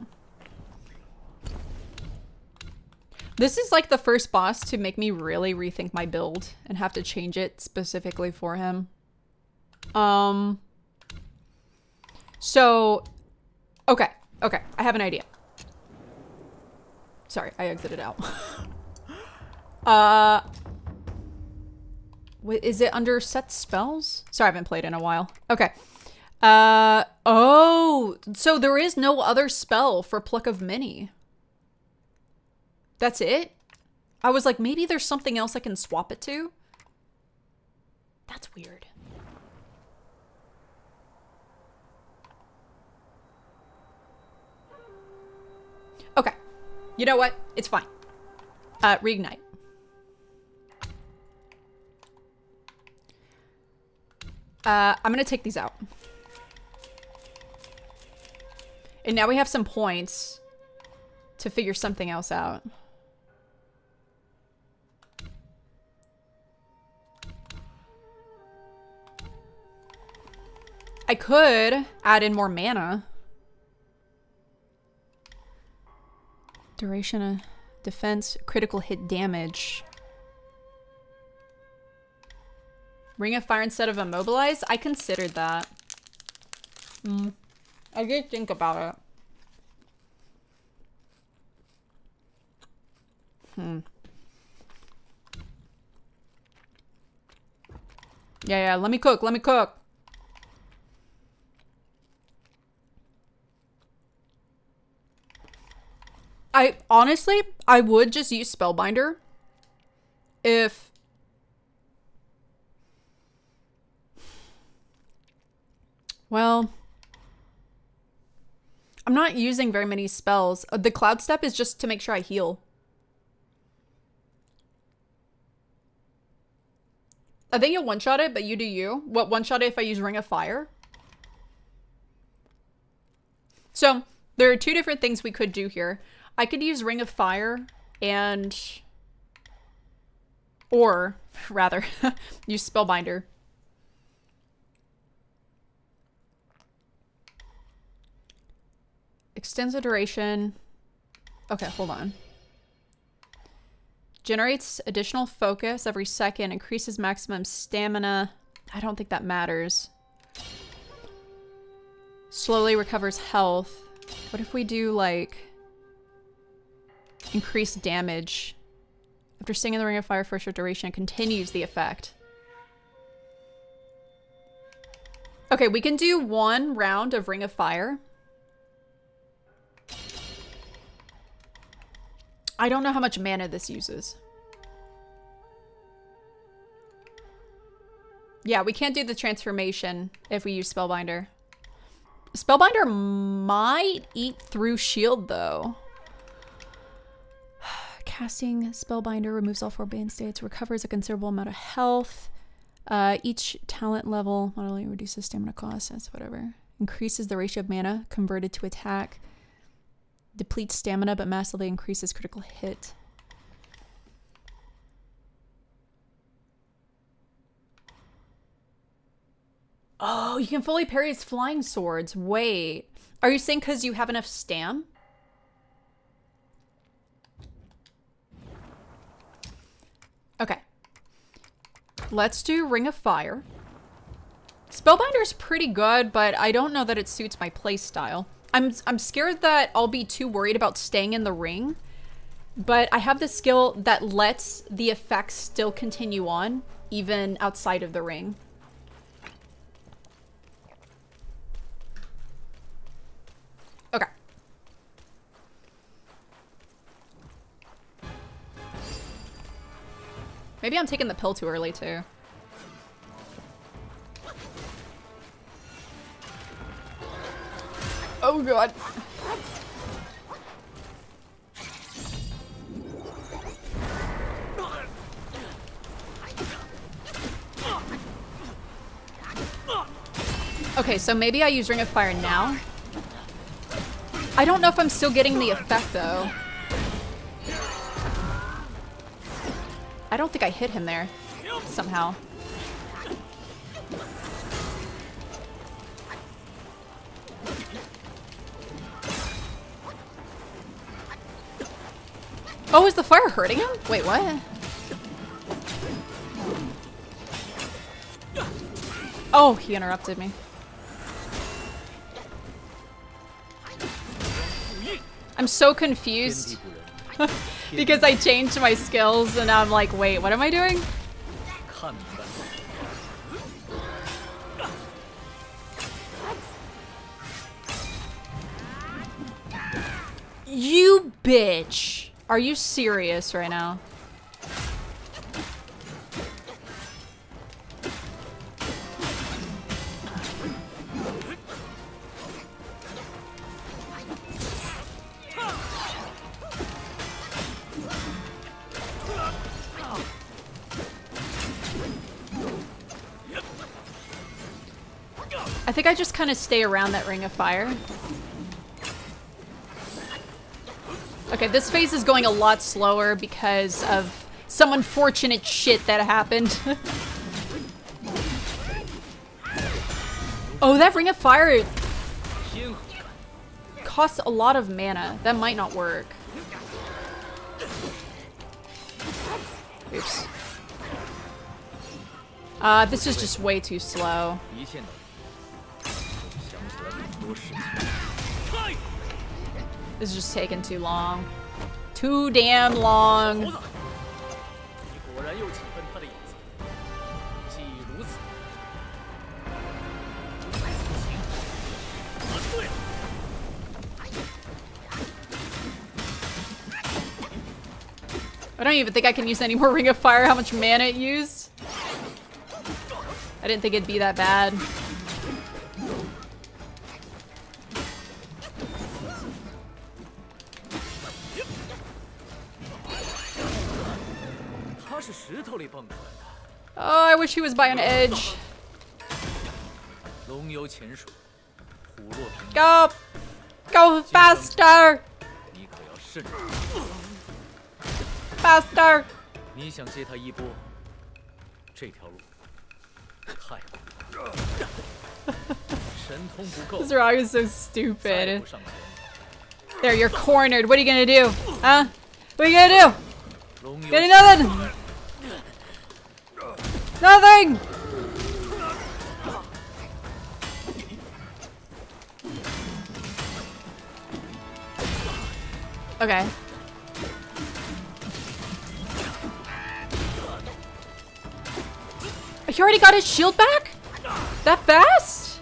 This is like the first boss to make me really rethink my build and have to change it specifically for him. So, okay, I have an idea. Sorry, I exited out. Wait, is it under set spells? Sorry, I haven't played in a while. Okay. Oh, so there is no other spell for Pluck of Many. That's it? I was like, maybe there's something else I can swap it to? That's weird. Okay. You know what? It's fine. Reignite. I'm gonna take these out. And now we have some points to figure something else out. I could add in more mana. Duration of defense, critical hit damage. Ring of Fire instead of Immobilize? I considered that. I did think about it. Yeah, let me cook. I would just use Spellbinder if well, I'm not using very many spells. The Cloud Step is just to make sure I heal. I think you'll one-shot it, but you do you. What, one-shot it if I use Ring of Fire? So, there are two different things we could do here. I could use Ring of Fire and... or, rather, use Spellbinder. Extends the duration. Okay, hold on. Generates additional focus every second. Increases maximum stamina. I don't think that matters. Slowly recovers health. What if we do, like... increased damage. After staying in the Ring of Fire for a short duration, it continues the effect. Okay, we can do one round of Ring of Fire. I don't know how much mana this uses. Yeah, we can't do the transformation if we use Spellbinder. Spellbinder might eat through shield though. Casting Spellbinder removes all 4 bane states, recovers a considerable amount of health. Each talent level not only reduces stamina cost, that's whatever. Increases the ratio of mana converted to attack. Depletes stamina but massively increases critical hit. Oh, you can fully parry his flying swords. Wait. Are you saying because you have enough stam? Okay. Let's do Ring of Fire. Spellbinder's pretty good, but I don't know that it suits my playstyle. I'm scared that I'll be too worried about staying in the ring, but I have the skill that lets the effects still continue on, even outside of the ring. Okay. Maybe I'm taking the pill too early, too. Oh, God. Okay, so maybe I use Ring of Fire now. I don't know if I'm still getting the effect, though. I don't think I hit him there, somehow. Oh, is the fire hurting him? Wait, what? Oh, he interrupted me. I'm so confused because I changed my skills and now I'm like, wait, what am I doing? You bitch. Are you serious right now? I think I just kind of stay around that Ring of Fire. Okay, this phase is going a lot slower because of some unfortunate shit that happened. Oh, that Ring of Fire costs a lot of mana. That might not work. Oops. This is just way too slow. This is just taking too long. Too damn long. I don't even think I can use any more Ring of Fire, how much mana it used. I didn't think it'd be that bad. Oh, I wish he was by an edge. Go! Go faster! Faster! This rock is so stupid. There, you're cornered. What are you gonna do? Huh? What are you gonna do? Gonna do nothing! Nothing! Okay. He already got his shield back? That fast?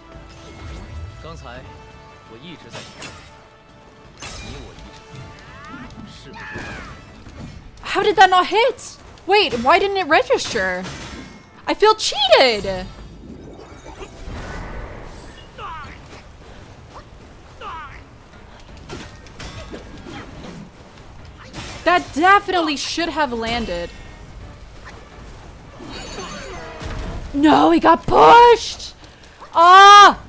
How did that not hit? Wait, why didn't it register? I feel cheated! That definitely should have landed. No, he got pushed! Ah!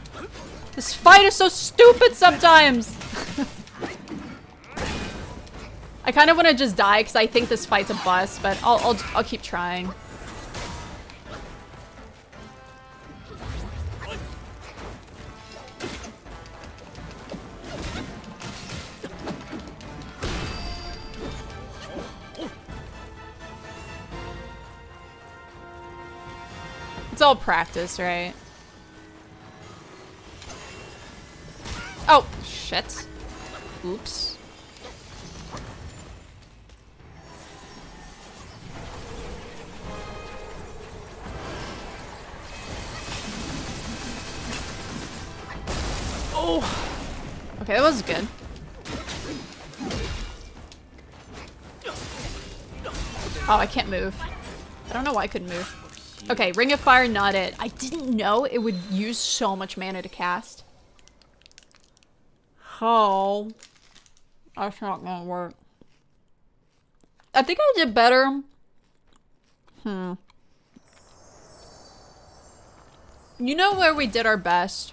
This fight is so stupid sometimes! I kind of want to just die because I think this fight's a bust, but I'll keep trying. It's all practice, right? Oh, shit. Oops. Oh. Okay, that was good. Oh, I can't move. I don't know why I couldn't move. Okay, Ring of Fire, not it. I didn't know it would use so much mana to cast. Oh. That's not gonna work. I think I did better. You know where we did our best?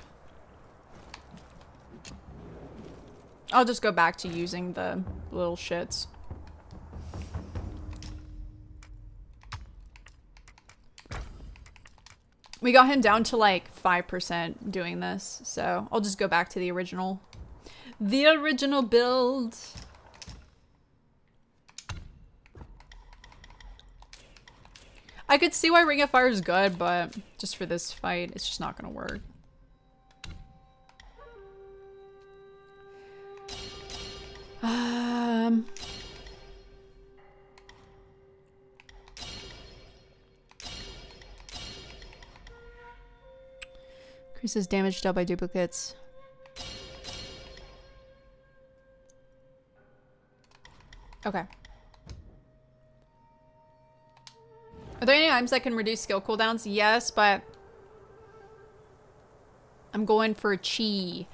I'll just go back to using the little shits. We got him down to like 5% doing this, so I'll just go back to the original build. I could see why Ring of Fire is good, but just for this fight, it's just not gonna work. Increases damage dealt by duplicates. Okay. Are there any items that can reduce skill cooldowns? Yes, but I'm going for chi.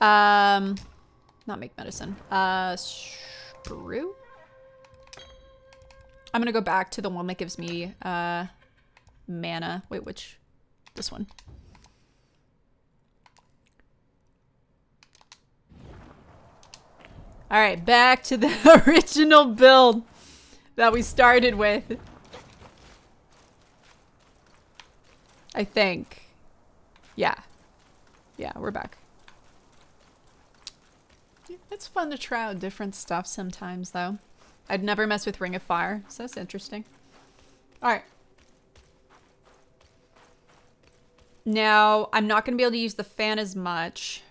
Not make medicine. Brew? I'm gonna go back to the one that gives me mana. Wait, which? This one. All right, back to the original build that we started with. I think. Yeah. Yeah, we're back. It's fun to try out different stuff sometimes, though. I'd never mess with Ring of Fire, so that's interesting. All right. Now, I'm not going to be able to use the fan as much.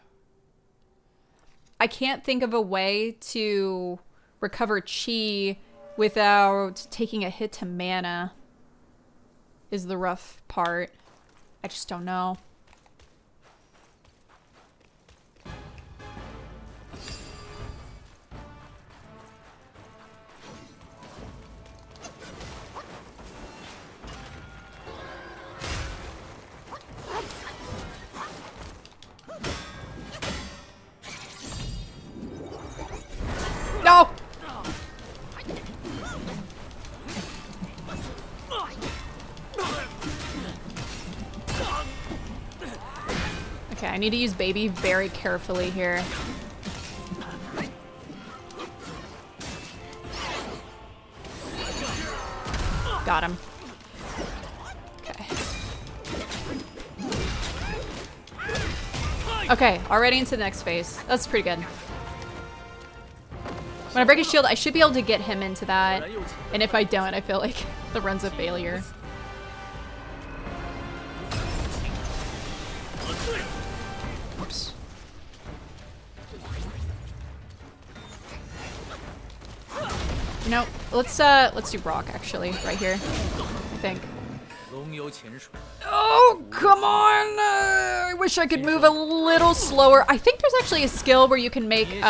I can't think of a way to recover chi without taking a hit to mana is the rough part. I just don't know. I need to use baby very carefully here. Got him. Okay. Okay, already into the next phase. That's pretty good. When I break his shield, I should be able to get him into that. And if I don't, I feel like the run's a failure. No, let's do rock actually right here. I think. Oh, come on! I wish I could move a little slower. I think there's actually a skill where you can make or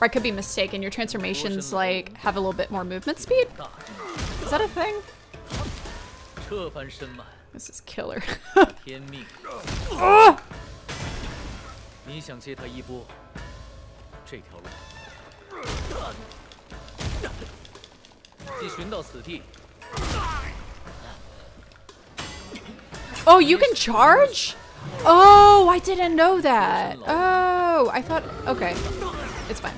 I could be mistaken. Your transformations like have a little bit more movement speed. Is that a thing? This is killer. Oh! Oh, you can charge? Oh, I didn't know that. Oh, I thought... Okay. It's fine.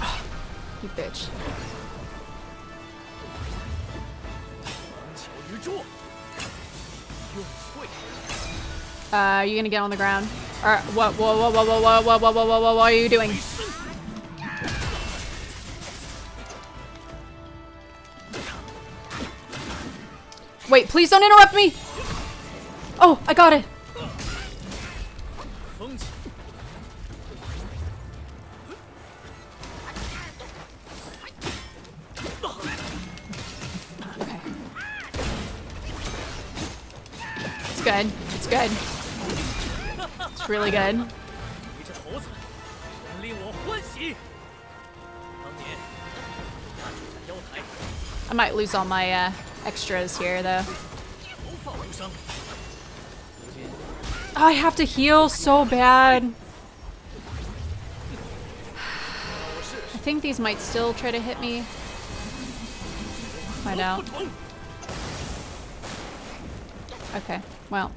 Oh, you bitch. Are you gonna get on the ground? Or what? What are you doing? Wait, please don't interrupt me! Oh, I got it! Okay. It's good. It's good. It's really good. I might lose all my, extras here, though. Oh, I have to heal so bad. I think these might still try to hit me. I know. Okay, well.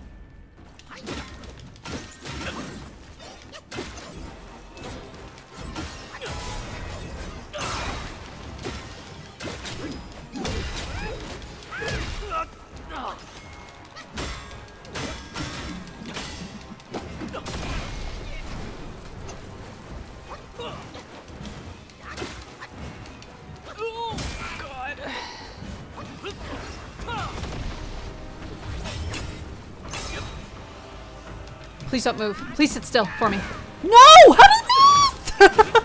Please don't move. Please sit still for me. No! How did you miss?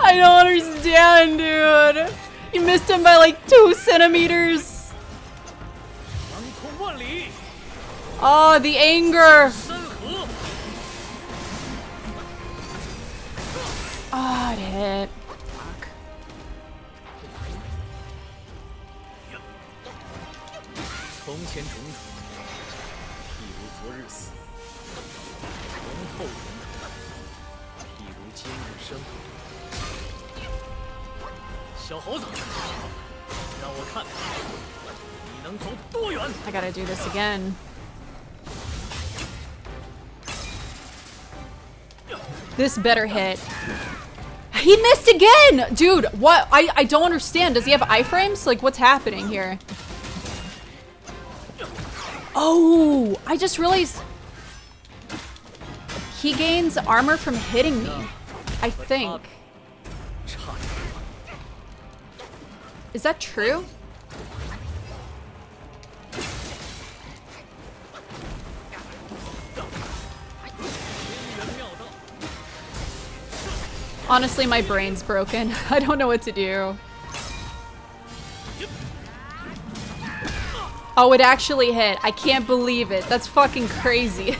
I don't understand, dude. You missed him by like 2 centimeters. Oh, the anger. Oh, it hit. Fuck. I gotta do this again. This better hit. He missed again! Dude, what? I don't understand. Does he have iframes? Like, what's happening here? Oh, I just realized... He gains armor from hitting me, I think. Is that true? Honestly, my brain's broken. I don't know what to do. Oh, it actually hit. I can't believe it. That's fucking crazy.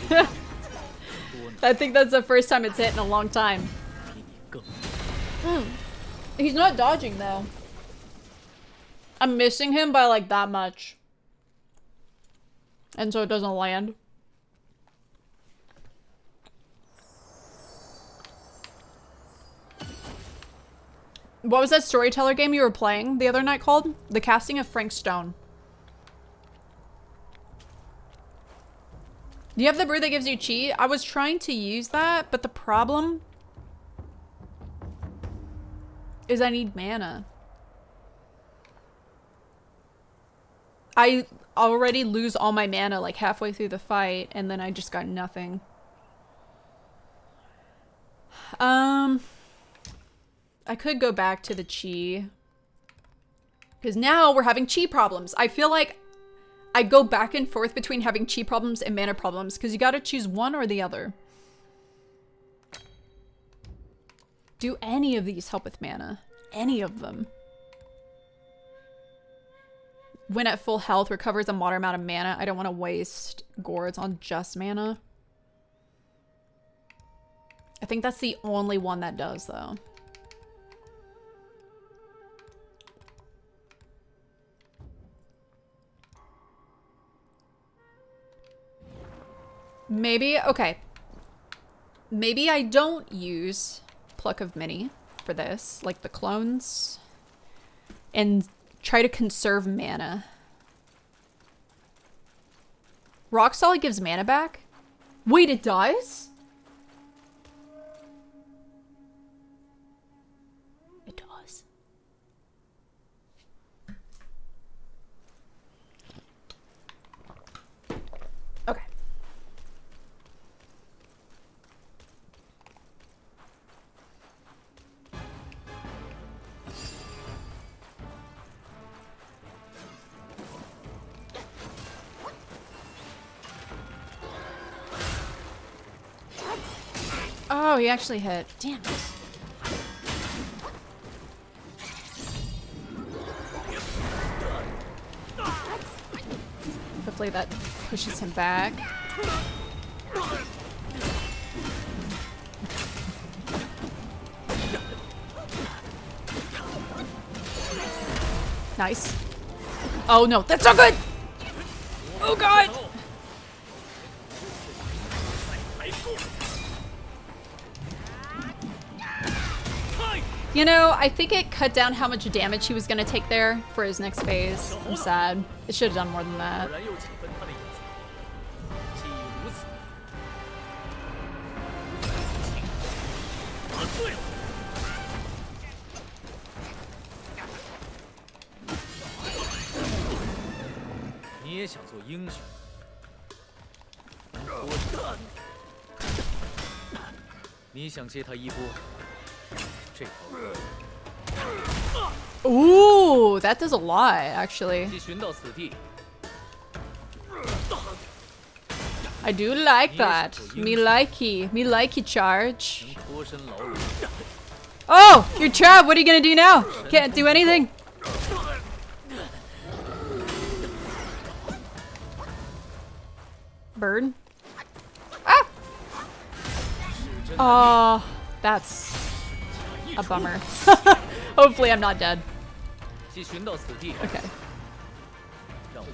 I think that's the first time it's hit in a long time. He's not dodging, though. I'm missing him by, like, that much. And so it doesn't land. What was that storyteller game you were playing the other night called? The Casting of Frank Stone. Do you have the brew that gives you chi? I was trying to use that, but the problem is I need mana. I already lose all my mana like halfway through the fight, and then I just got nothing. I could go back to the chi. Because now we're having chi problems. I feel like I go back and forth between having chi problems and mana problems because you gotta choose one or the other. Do any of these help with mana? Any of them. When at full health, recovers a moderate amount of mana. I don't want to waste gourds on just mana. I think that's the only one that does, though. Maybe? Okay. Maybe I don't use Pluck of Many for this, like the clones, and try to conserve mana. Rock Solid gives mana back? Wait, it does? It does. Okay. Oh, he actually hit. Damn it. Hopefully that pushes him back. Nice. Oh no, that's so good! Oh god! You know, I think it cut down how much damage he was gonna take there for his next phase. I'm sad. It should have done more than that. Ooh, that does a lot, actually. I do like that. Me likey charge. Oh, you're trapped. What are you gonna do now? Can't do anything. Bird. Ah! Oh, that's a bummer. Hopefully I'm not dead. Okay. What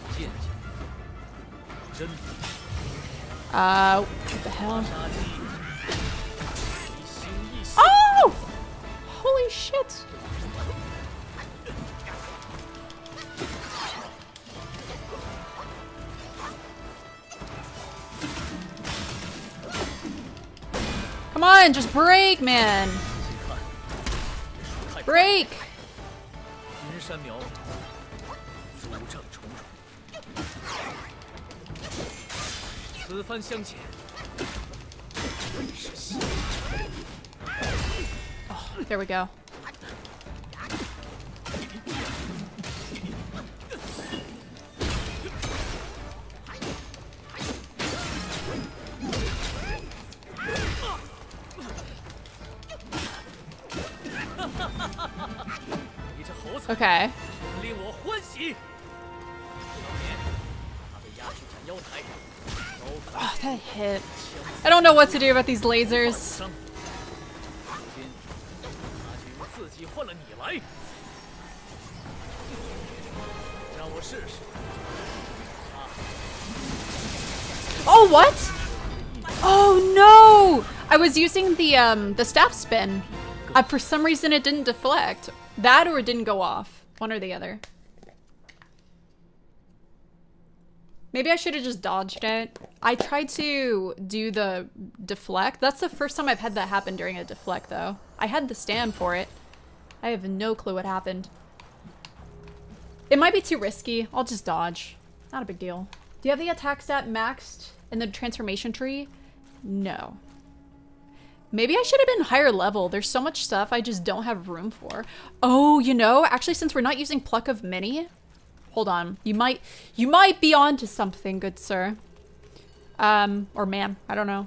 the hell? Oh! Holy shit! Come on, just break, man! Break! Oh, there we go. Okay. Oh, that hit. I don't know what to do about these lasers. Oh, what? Oh no! I was using the staff spin. For some reason it didn't deflect. That or it didn't go off. One or the other. Maybe I should have just dodged it. I tried to do the deflect. That's the first time I've had that happen during a deflect, though. I had the stand for it. I have no clue what happened. It might be too risky. I'll just dodge. Not a big deal. Do you have the attack stat maxed in the transformation tree? No. Maybe I should have been higher level. There's so much stuff I just don't have room for. Oh, you know, actually, since we're not using Pluck of Many, hold on. You might be onto something, good sir. Or ma'am, I don't know.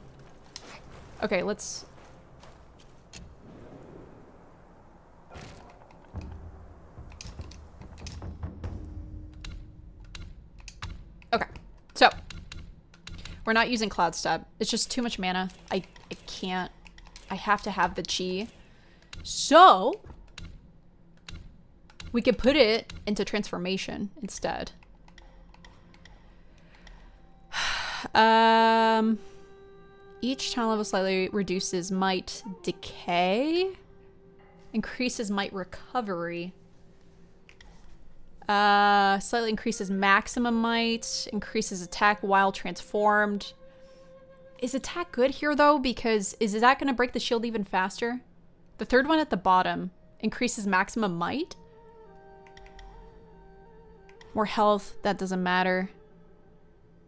Okay, let's... Okay, so we're not using Cloud Stab. It's just too much mana. I can't. I have to have the chi. So we could put it into transformation instead. Each talent level slightly reduces might decay. Increases might recovery. Slightly increases maximum might. Increases attack while transformed. Is attack good here though? Because is that going to break the shield even faster? The third one at the bottom. Increases maximum might? More health, that doesn't matter.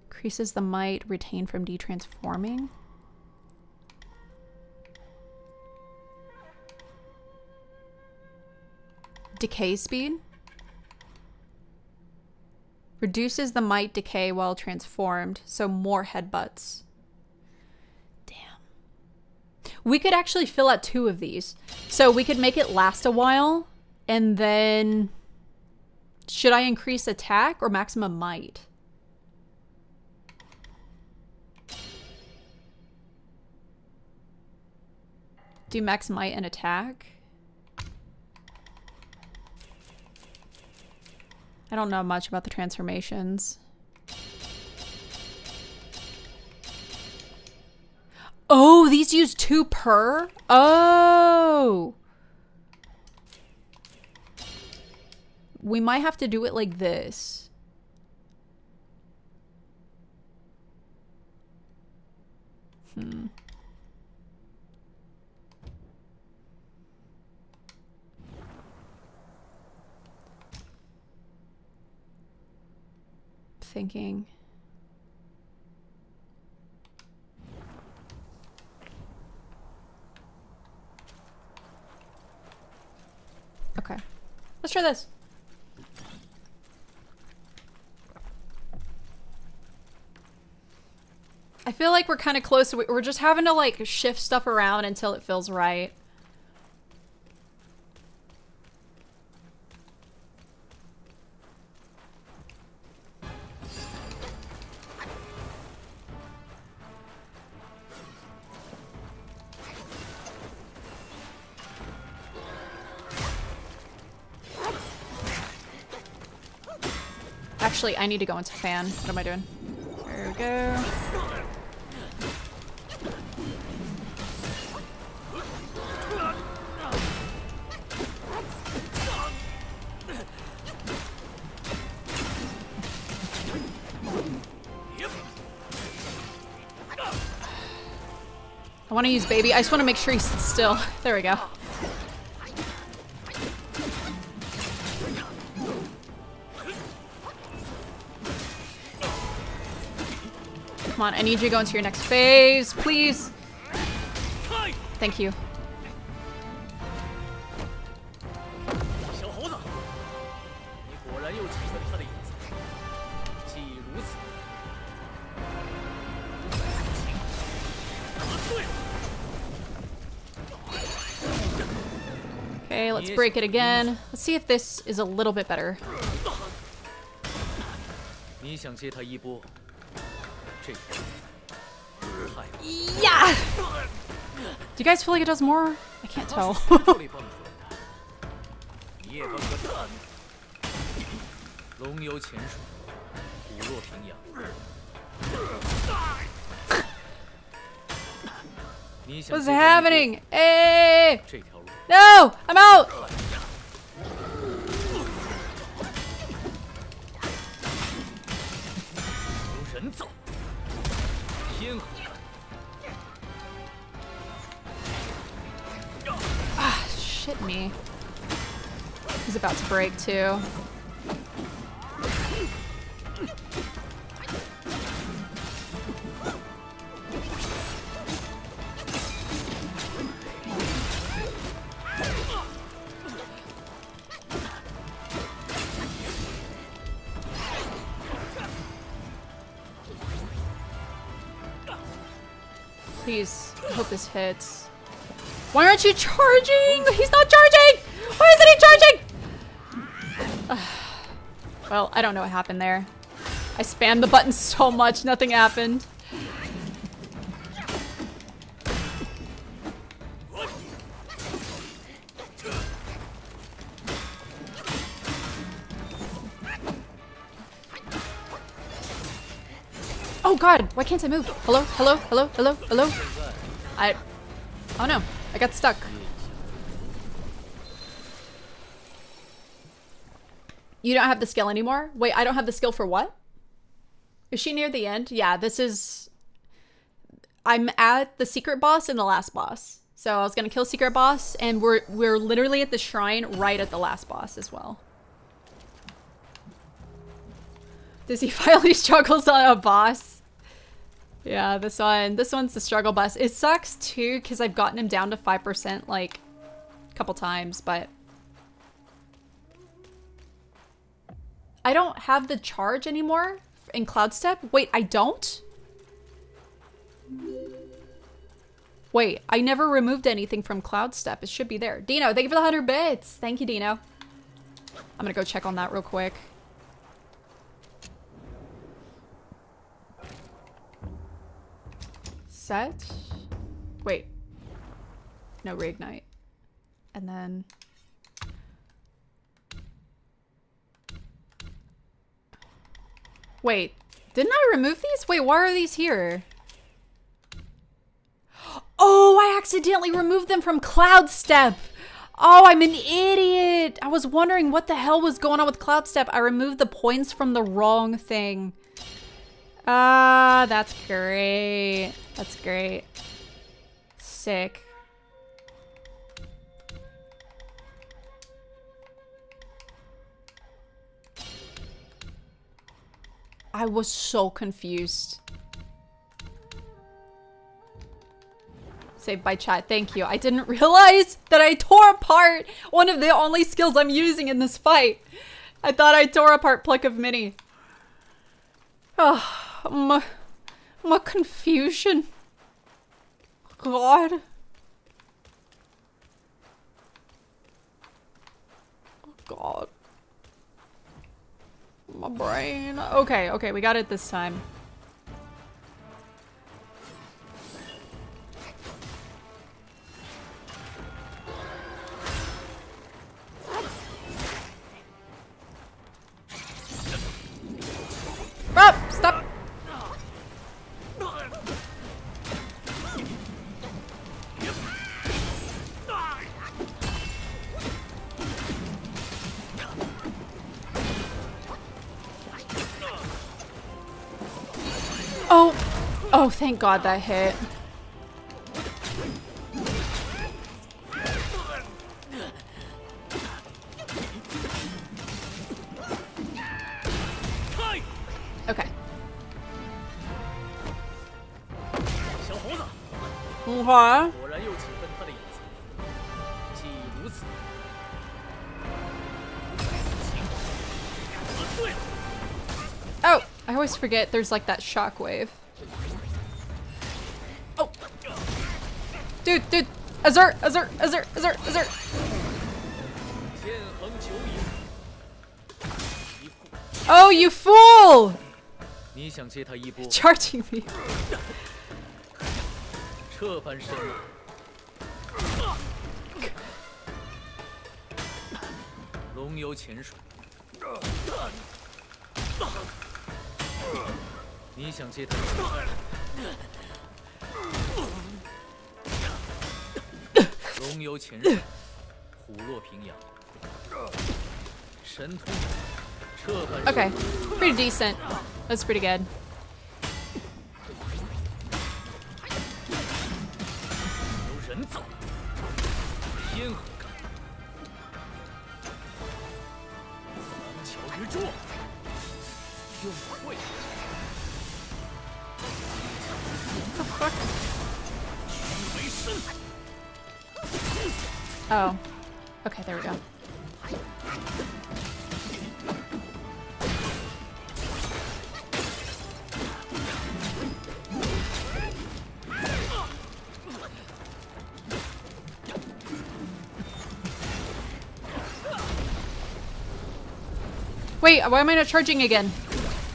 Increases the might retained from detransforming. Decay speed. Reduces the might decay while transformed, so more headbutts. Damn. We could actually fill out two of these. So we could make it last a while, and then... Should I increase attack or maximum might? Do max might and attack? I don't know much about the transformations. Oh, these use 2 per? Oh! We might have to do it like this. Thinking. Okay. Let's try this. I feel like we're kind of close. We're just having to like shift stuff around until it feels right. Actually, I need to go into fan. What am I doing? There we go. I want to use baby. I just want to make sure he sits still. There we go. Come on, I need you to go into your next phase, please. Thank you. Let's break it again. Let's see if this is a little bit better. Yeah! Do you guys feel like it does more? I can't tell. What's happening? Hey! No! I'm out! Ah, shit me. He's about to break too. Please, I hope this hits. Why aren't you charging? He's not charging! Why isn't he charging? Well, I don't know what happened there. I spammed the button so much, nothing happened. Oh Oh god, why can't I move? Hello, hello, hello, hello, hello. Oh no, I got stuck. You don't have the skill anymore? Wait, I don't have the skill for what? Is she near the end? Yeah, this is... I'm at the secret boss and the last boss. So I was gonna kill secret boss, and we're literally at the shrine right at the last boss as well. Does he finally struggles on a boss? Yeah, this one's the struggle boss. It sucks too, because I've gotten him down to 5% like a couple times, but... I don't have the charge anymore in Cloudstep. Wait, I don't? Wait, I never removed anything from Cloudstep. It should be there. Dino, thank you for the 100 bits. Thank you, Dino. I'm gonna go check on that real quick. Set. Wait. No, reignite. And then... Wait, didn't I remove these? Wait, why are these here? Oh, I accidentally removed them from Cloudstep. Oh, I'm an idiot. I was wondering what the hell was going on with Cloudstep. I removed the points from the wrong thing. Ah, that's great. That's great. Sick. I was so confused. Saved by chat, thank you. I didn't realize that I tore apart one of the only skills I'm using in this fight. I thought I tore apart Pluck of Mini. Oh, my confusion. God. Oh, God. My brain. Okay, okay, we got it this time. Oh, stop! Oh, oh, thank God that hit. Okay. Okay. Oh, I always forget there's like that shockwave. Oh. Dude, dude. Azur, Azur, Azur, Azur, Azur. Oh, you fool! Charging me. Okay, pretty decent. That's pretty good. Oh. Okay, there we go. Wait, why am I not charging again?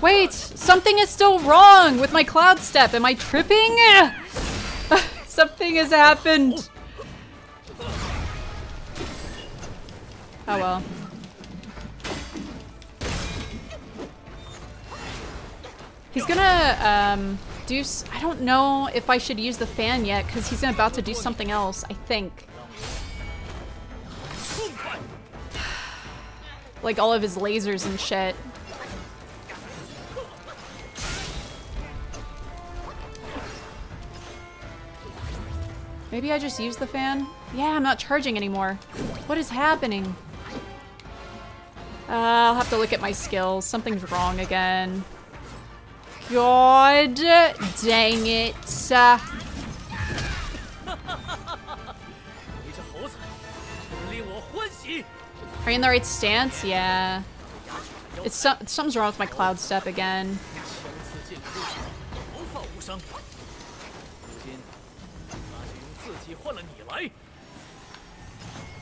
Wait, something is still wrong with my Cloudstep. Am I tripping? Something has happened. Oh well. He's gonna do... I don't know if I should use the fan yet because he's about to do something else, I think. Like all of his lasers and shit. Maybe I just use the fan? Yeah, I'm not charging anymore. What is happening? I'll have to look at my skills. Something's wrong again. God dang it. Are you in the right stance? Yeah. It's something's wrong with my cloud step again.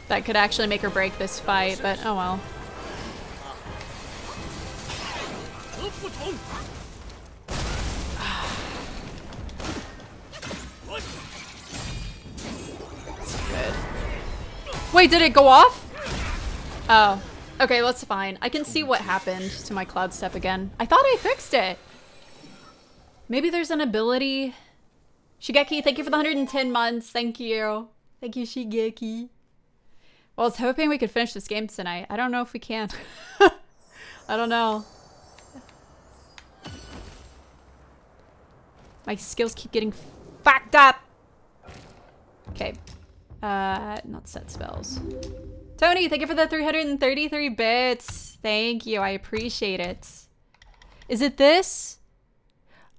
That could actually make or break this fight, but oh well. That's good. Wait, did it go off? Oh. Okay, well, that's fine. I can see what happened to my cloud step again. I thought I fixed it. Maybe there's an ability... Shigeki, thank you for the 110 months. Thank you. Thank you, Shigeki. Well, I was hoping we could finish this game tonight. I don't know if we can. I don't know. My skills keep getting fucked up. Okay. Not set spells. Tony, thank you for the 333 bits. Thank you. I appreciate it. Is it this?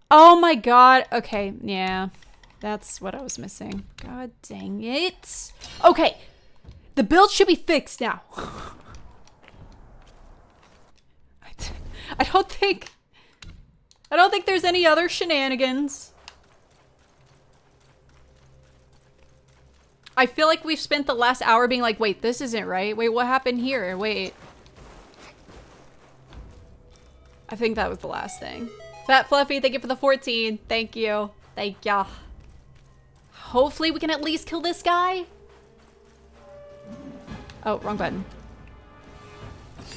Oh my god. Okay. Yeah. That's what I was missing. God dang it. Okay. The build should be fixed now. I don't think there's any other shenanigans. I feel like we've spent the last hour being like, wait, this isn't right. Wait, what happened here? Wait. I think that was the last thing. Fat Fluffy, thank you for the 14. Thank you. Thank ya. Hopefully we can at least kill this guy. Oh, wrong button. Okay.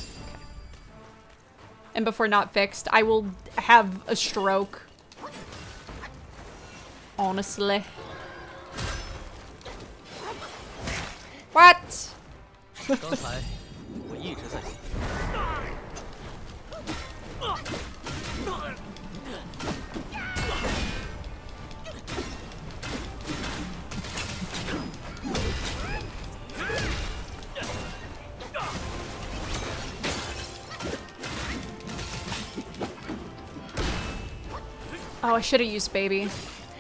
And before not fixed, I will have a stroke. Honestly. What? Oh, I should have used baby.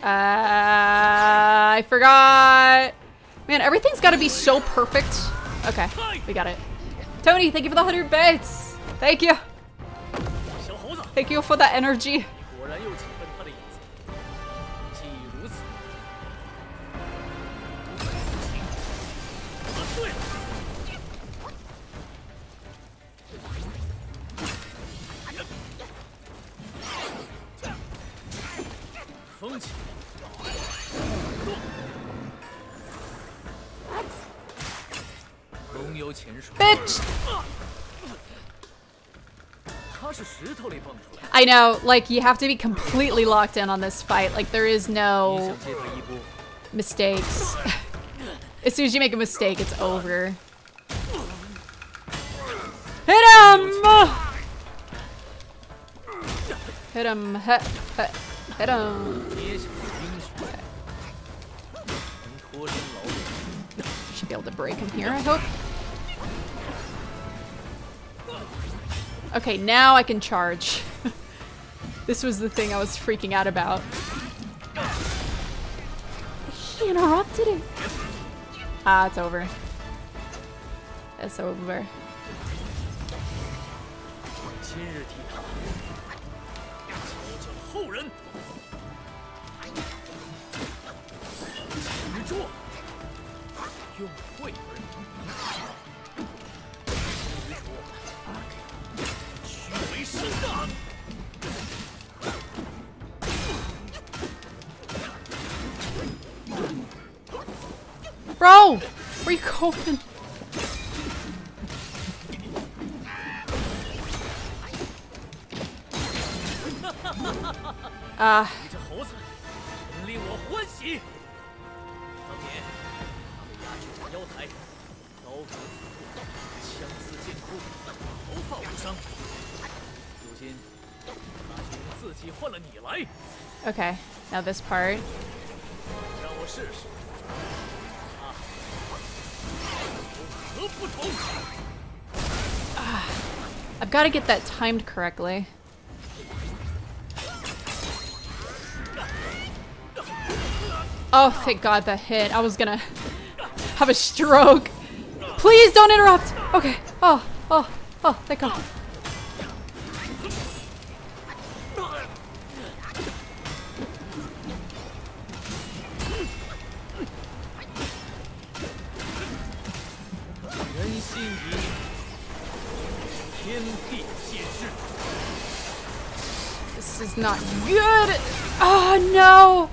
I forgot. Man, everything's gotta be so perfect. Okay, we got it. Tony, thank you for the 100 bits. Thank you. Thank you for that energy. Bitch! I know, like, you have to be completely locked in on this fight. Like, there is no mistakes. As soon as you make a mistake, it's over. Hit him! Hit him. Hit him. Okay. Should be able to break him here, I hope. Okay, now I can charge. This was the thing I was freaking out about. He interrupted it. Ah, it's over. It's over. Bro! Where are you going? Okay, now this part. I've got to get that timed correctly. Oh, thank God that hit. I was gonna have a stroke. Please don't interrupt. Okay. Oh, oh, oh, thank God. This is not good. Oh, no.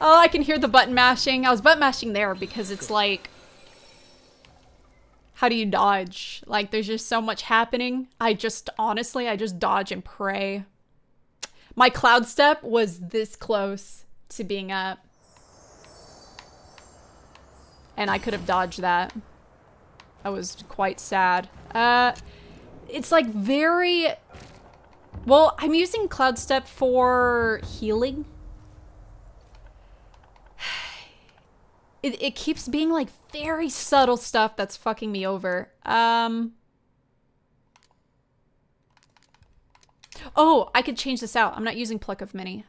Oh, I can hear the button mashing. I was button mashing there because it's like, how do you dodge? Like, there's just so much happening. I just dodge and pray. My cloud step was this close to being up. And I could have dodged that. I was quite sad. It's like very... Well, I'm using cloud step for healing. It keeps being like very subtle stuff that's fucking me over. Oh, I could change this out. I'm not using Pluck of Many.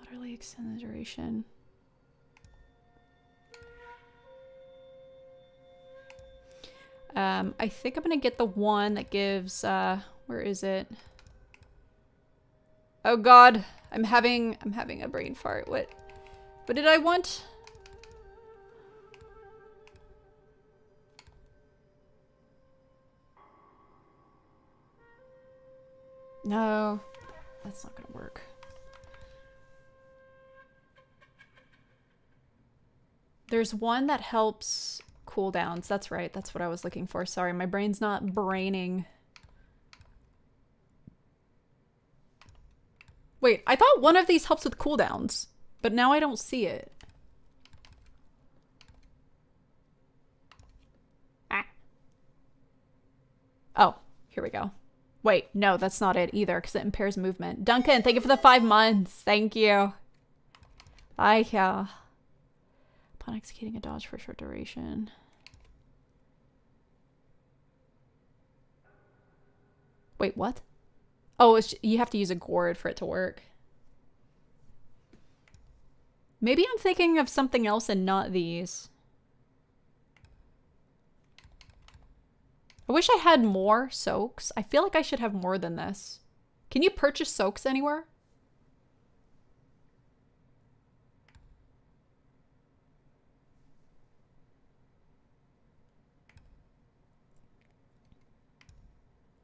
Moderately extend the duration. I think I'm gonna get the one that gives, where is it? Oh God, I'm having a brain fart. What did I want? No, that's not gonna work. There's one that helps cooldowns. That's right. That's what I was looking for. Sorry, my brain's not braining. Wait, I thought one of these helps with cooldowns, but now I don't see it. Ah. Oh, here we go. Wait, no, that's not it either because it impairs movement. Duncan, thank you for the 5 months. Thank you. Thank you. Upon executing a dodge for a short duration. Wait, what? Oh, it's, you have to use a gourd for it to work. Maybe I'm thinking of something else and not these. I wish I had more soaks. I feel like I should have more than this. Can you purchase soaks anywhere?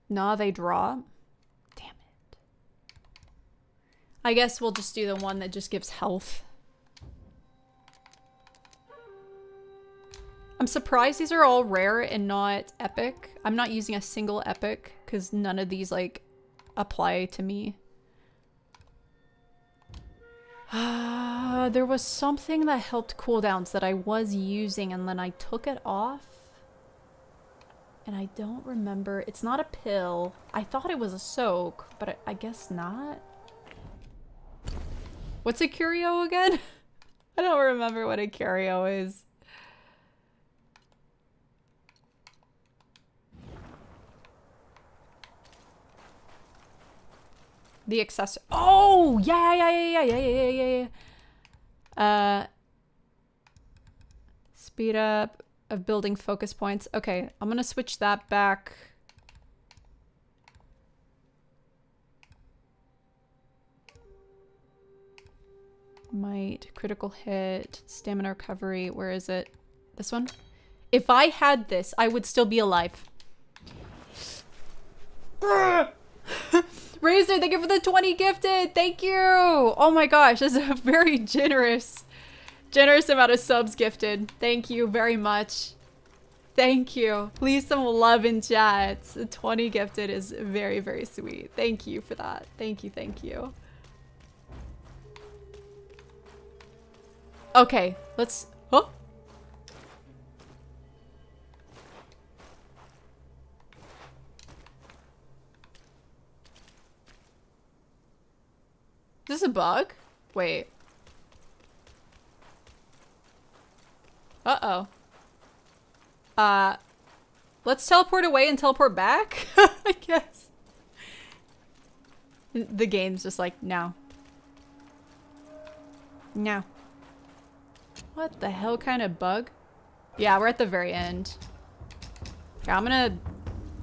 No, they drop. Damn it. I guess we'll just do the one that just gives health. I'm surprised these are all rare and not epic. I'm not using a single epic because none of these like apply to me. There was something that helped cooldowns that I was using and then I took it off. And I don't remember. It's not a pill. I thought it was a soak, but I guess not. What's a curio again? I don't remember what a curio is. The accessory. Oh, yeah. Speed up. Of building focus points. Okay, I'm gonna switch that back. Might, critical hit, stamina recovery, where is it? This one? If I had this, I would still be alive. Razor, thank you for the 20 gifted! Thank you! Oh my gosh, this is a very generous Generous amount of subs gifted. Thank you very much. Thank you. Please, some love in chat. 20 gifted is very, very sweet. Thank you for that. Thank you, thank you. Okay, let's... Oh! Is this a bug? Wait. Uh-oh. Let's teleport away and teleport back? I guess. The game's just like, no. No. What the hell kind of bug? Yeah, we're at the very end. Yeah, I'm gonna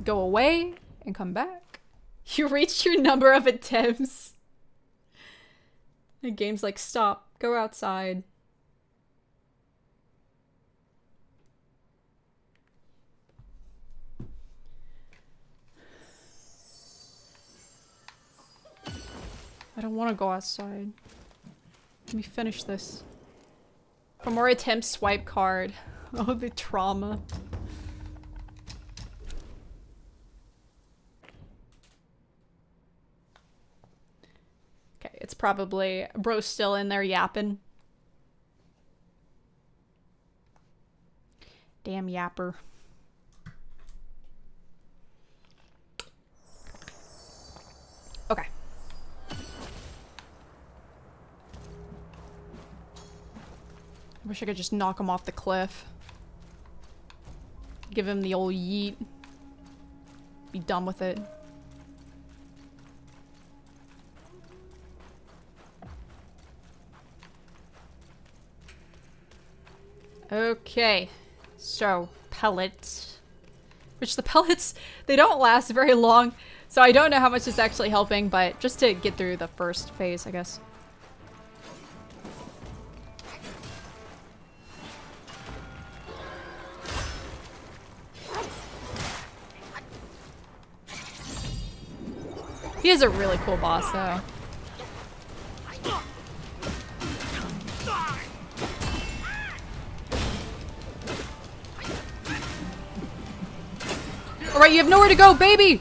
go away and come back. You reached your number of attempts. The game's like, stop, go outside. I don't want to go outside. Let me finish this. For more attempts, swipe card. Oh, the trauma. Okay, it's probably bro's still in there yapping. Damn yapper. Okay. I wish I could just knock him off the cliff. Give him the old yeet. Be done with it. Okay. So, pellets. Which the pellets, they don't last very long. So I don't know how much it's actually helping, but just to get through the first phase, I guess. He is a really cool boss, though. Alright, you have nowhere to go, baby!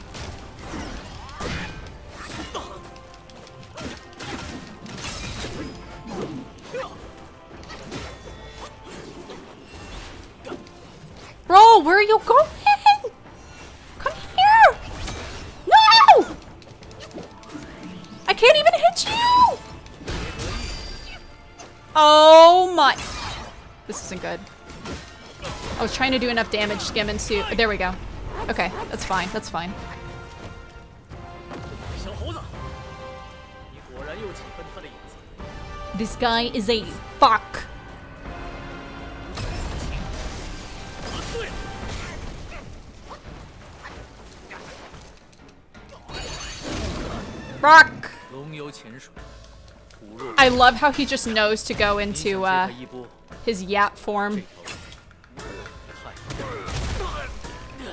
Bro, where are you going? Can't even hit you! Oh my. This isn't good. I was trying to do enough damage skimming to. There we go. Okay, that's fine. That's fine. This guy is a fuck. Rock! I love how he just knows to go into his yap form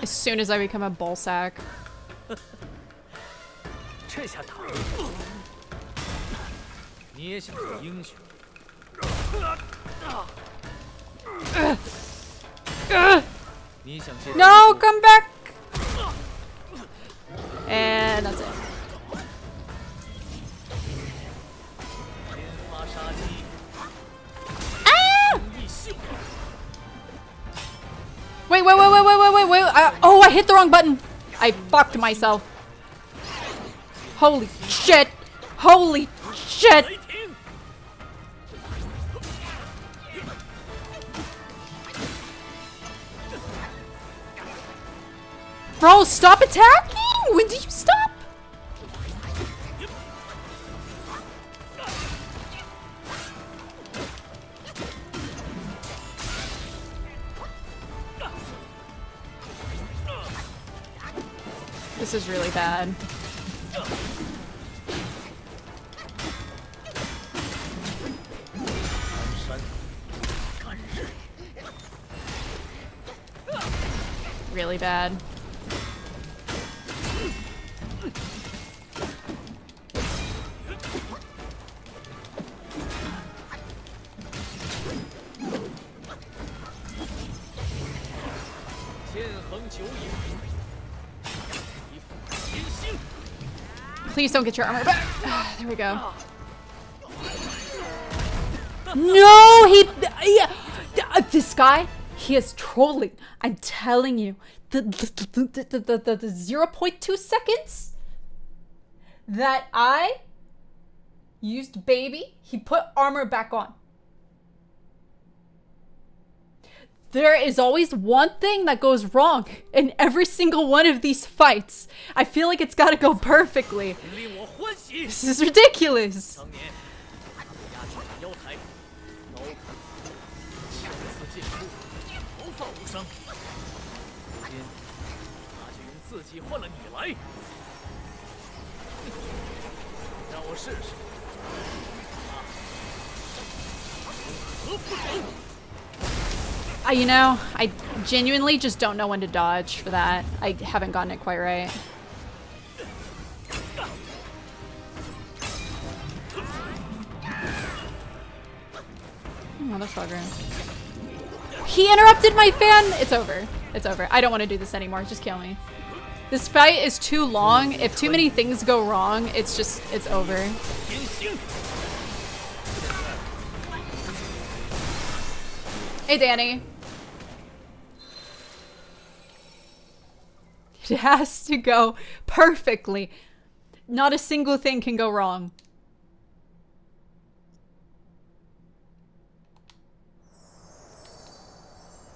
as soon as I become a ball sack. No, come back! And that's it. Ah! Wait. Oh, I hit the wrong button. I fucked myself. Holy shit. Holy shit. Bro, stop attacking. When do you stop? This is really bad. Really bad. Please don't get your armor back. There we go. No, this guy, he is trolling. I'm telling you, the 0.2 seconds that I used baby, he put armor back on. There is always one thing that goes wrong in every single one of these fights. I feel like it's gotta go perfectly. This is ridiculous. You know, I genuinely just don't know when to dodge for that. I haven't gotten it quite right. Motherfucker. He interrupted my fan! It's over. It's over. I don't want to do this anymore. Just kill me. This fight is too long. If too many things go wrong, it's just, it's over. Hey, Danny. It has to go perfectly. Not a single thing can go wrong.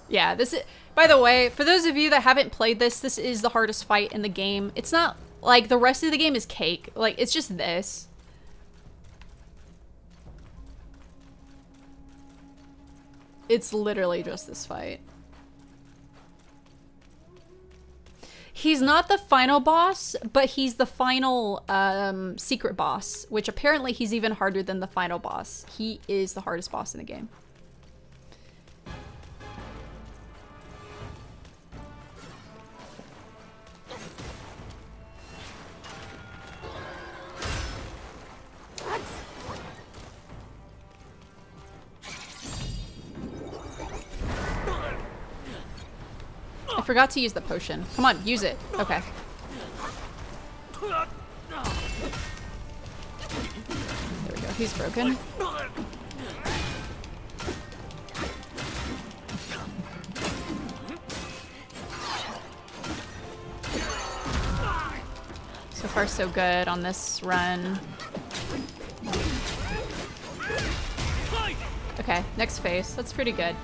Yeah, this is, by the way, for those of you that haven't played this, this is the hardest fight in the game. It's not like the rest of the game is cake. Like, it's just this. It's literally just this fight. He's not the final boss, but he's the final secret boss, which apparently he's even harder than the final boss. He is the hardest boss in the game. I forgot to use the potion. Come on, use it. Okay. There we go. He's broken. So far, so good on this run. Okay, next phase. That's pretty good.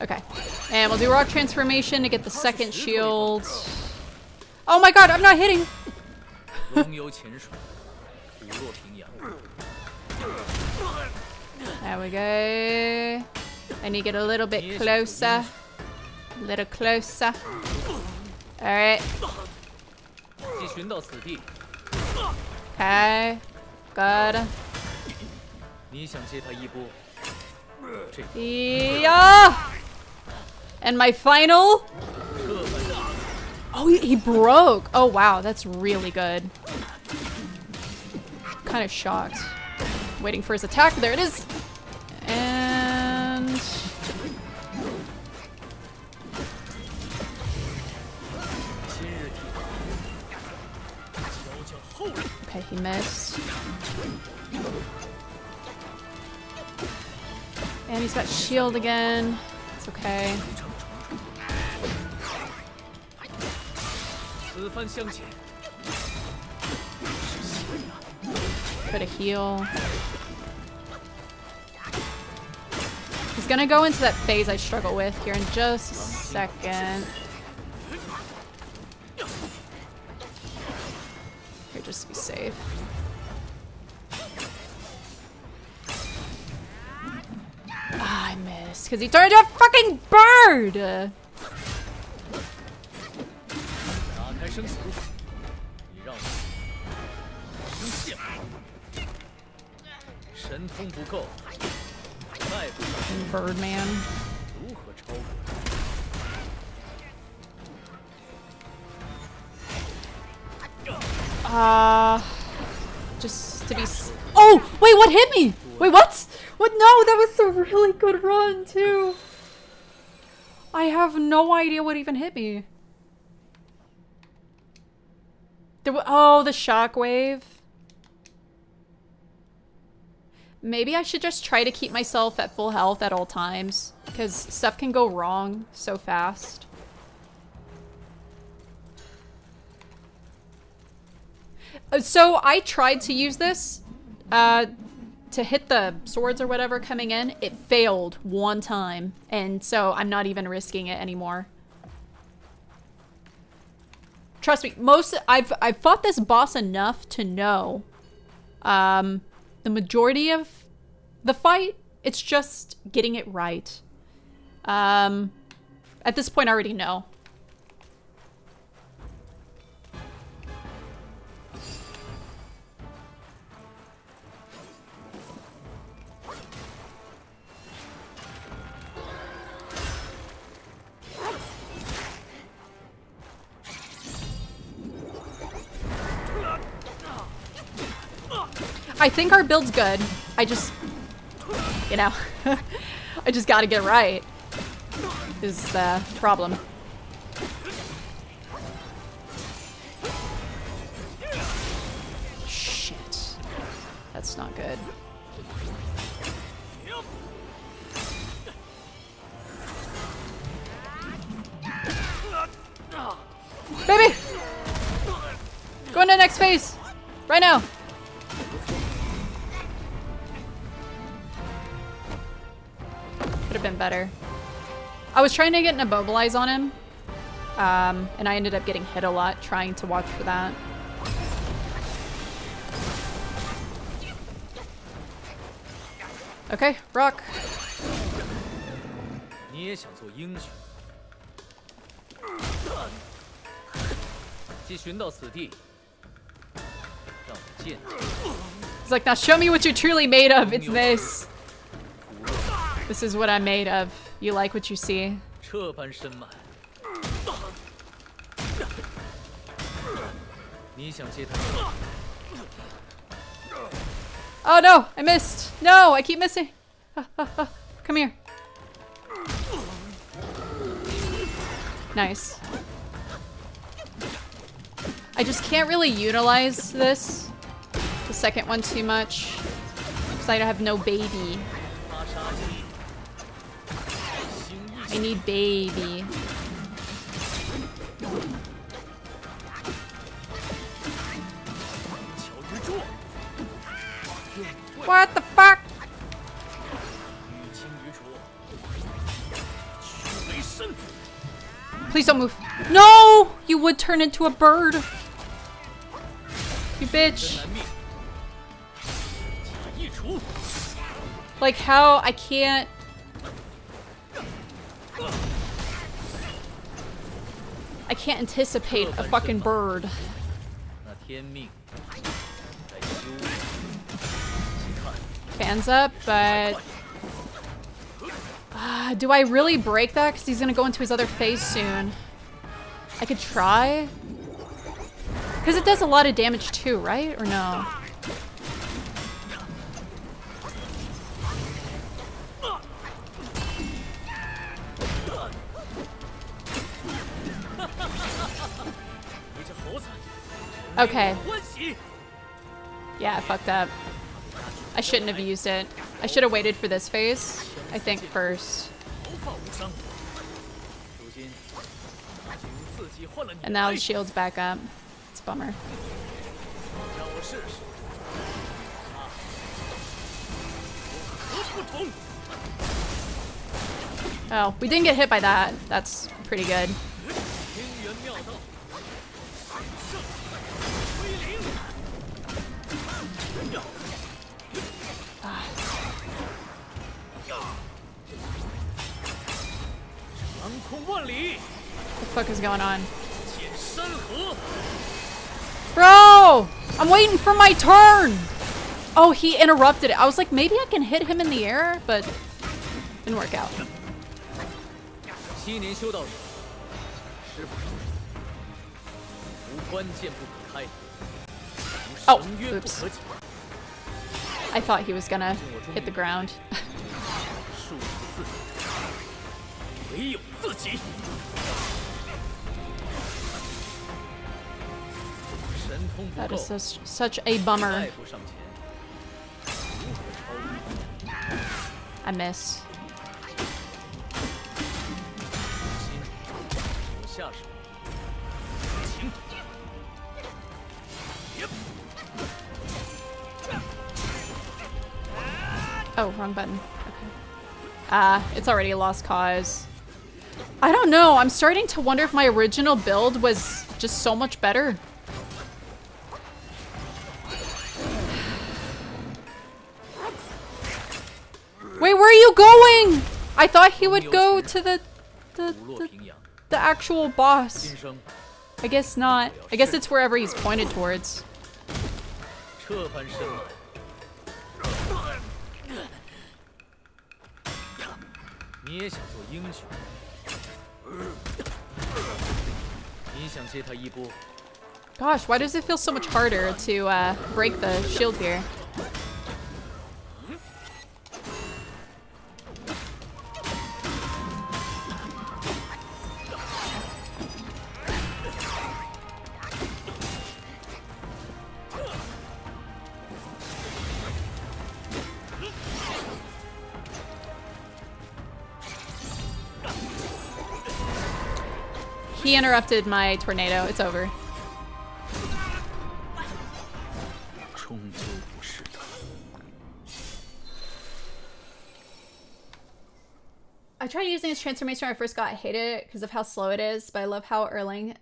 Okay, and we'll do rock transformation to get the second shield. Oh my god, I'm not hitting! There we go. I need to get a little bit closer. A little closer. Alright. Okay. Good. Yeah! And my final? Oh, he broke. Oh, wow. That's really good. Kind of shocked. Waiting for his attack. There it is. And... okay, he missed. And he's got shield again. It's okay. Put a heal. He's gonna go into that phase I struggle with here in just a second. Here, just to be safe. Ah, I missed because he turned into a fucking bird! Birdman. Just to be s- Oh! Wait, what hit me? Wait, what? What? No, that was a really good run, too. I have no idea what even hit me. Oh, the shockwave. Maybe I should just try to keep myself at full health at all times, because stuff can go wrong so fast. So I tried to use this to hit the swords or whatever coming in. It failed one time, and so I'm not even risking it anymore. Trust me, I've fought this boss enough to know the majority of the fight, it's just getting it right. At this point I already know. I think our build's good. I just, you know, I just gotta get right is the problem. Shit. That's not good. Baby! Go into the next phase! Right now! Could have been better. I was trying to get an immobilize on him, and I ended up getting hit a lot trying to watch for that. Okay, rock. It's like, now show me what you're truly made of. It's this. This is what I'm made of. You like what you see. Oh no! I missed! No! I keep missing! Come here. Nice. I just can't really utilize this. The second one too much. Because I have no baby. I need baby. What the fuck? Please don't move. No! You would turn into a bird. You bitch. Like how I can't... I can't anticipate a fucking bird. Fans up, but... do I really break that? Because he's gonna go into his other phase soon. I could try. Because it does a lot of damage too, right? Or no? Okay. Yeah, I fucked up. I shouldn't have used it. I should have waited for this phase, I think, first. And now the shield's back up. It's a bummer. Oh, we didn't get hit by that. That's pretty good. What the fuck is going on? Bro! I'm waiting for my turn! Oh, he interrupted it. I was like, maybe I can hit him in the air, but didn't work out. Oh, oops. I thought he was gonna hit the ground. That is such a bummer. I miss. Oh, wrong button. Okay. It's already a lost cause. I don't know. I'm starting to wonder if my original build was just so much better. Wait, where are you going? I thought he would go to the actual boss. I guess not. I guess it's wherever he's pointed towards. Gosh, why does it feel so much harder to break the shield here? He interrupted my tornado. It's over. I tried using his transformation when I first got. I hate it because of how slow it is, but I love how Erling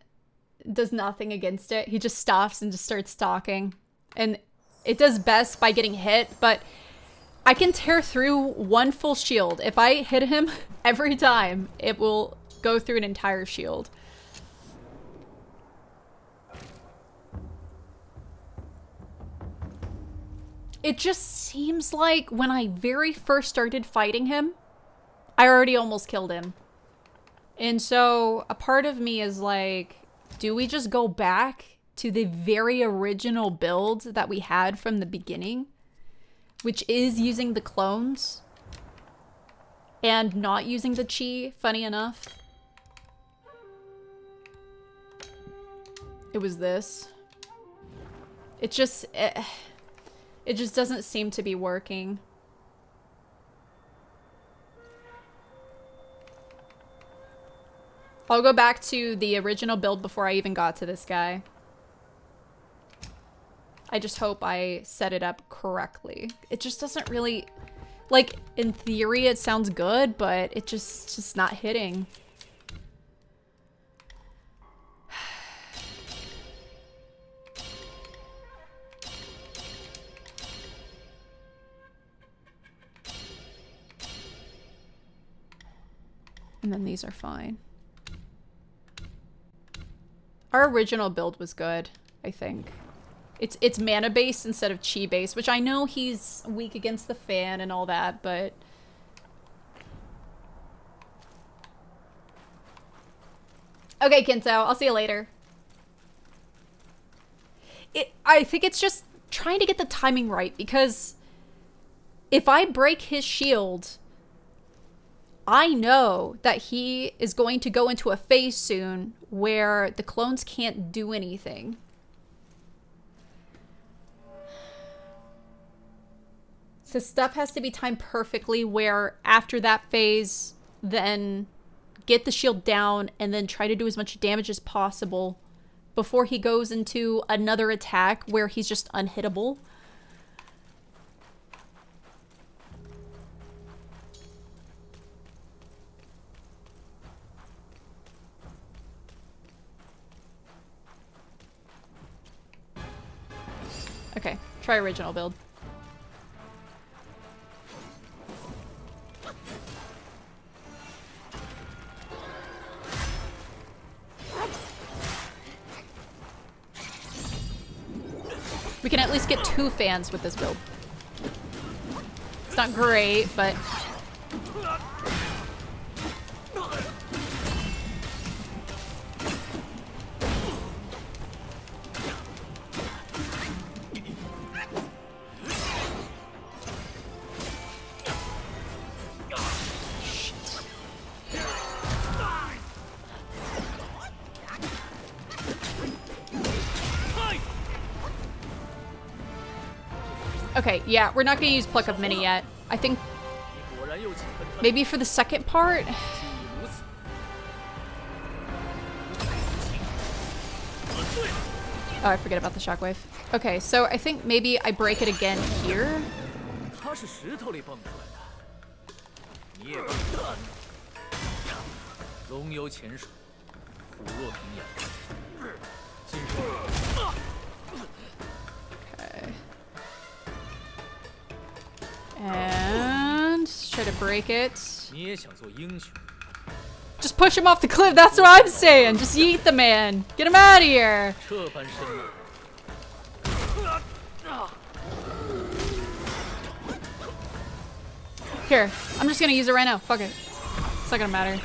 does nothing against it. He just stops and just starts talking. And it does best by getting hit, but I can tear through one full shield. If I hit him every time, it will go through an entire shield. It just seems like when I very first started fighting him, I already almost killed him. And so a part of me is like, do we just go back to the very original build that we had from the beginning, which is using the clones and not using the chi, funny enough. It was this. It just doesn't seem to be working. I'll go back to the original build before I even got to this guy. I just hope I set it up correctly. It just doesn't really, like, in theory it sounds good, but it just not hitting. And then these are fine. Our original build was good, I think. It's mana based instead of chi based, which I know he's weak against the fan and all that, but okay, Kinto, I'll see you later. I think it's just trying to get the timing right, because if I break his shield, I know that he is going to go into a phase soon where the clones can't do anything. So stuff has to be timed perfectly where after that phase, then get the shield down and then try to do as much damage as possible before he goes into another attack where he's just unhittable. Okay, try original build. We can at least get 2 fans with this build. It's not great, but Okay, yeah, we're not gonna use Pluck of Mini yet. I think maybe for the second part? Oh, I forget about the shockwave. Okay, so I think maybe I break it again here. Okay. And try to break it. Just push him off the cliff, that's what I'm saying! Just yeet the man! Get him out of here! Here, I'm just gonna use it right now, fuck it. It's not gonna matter.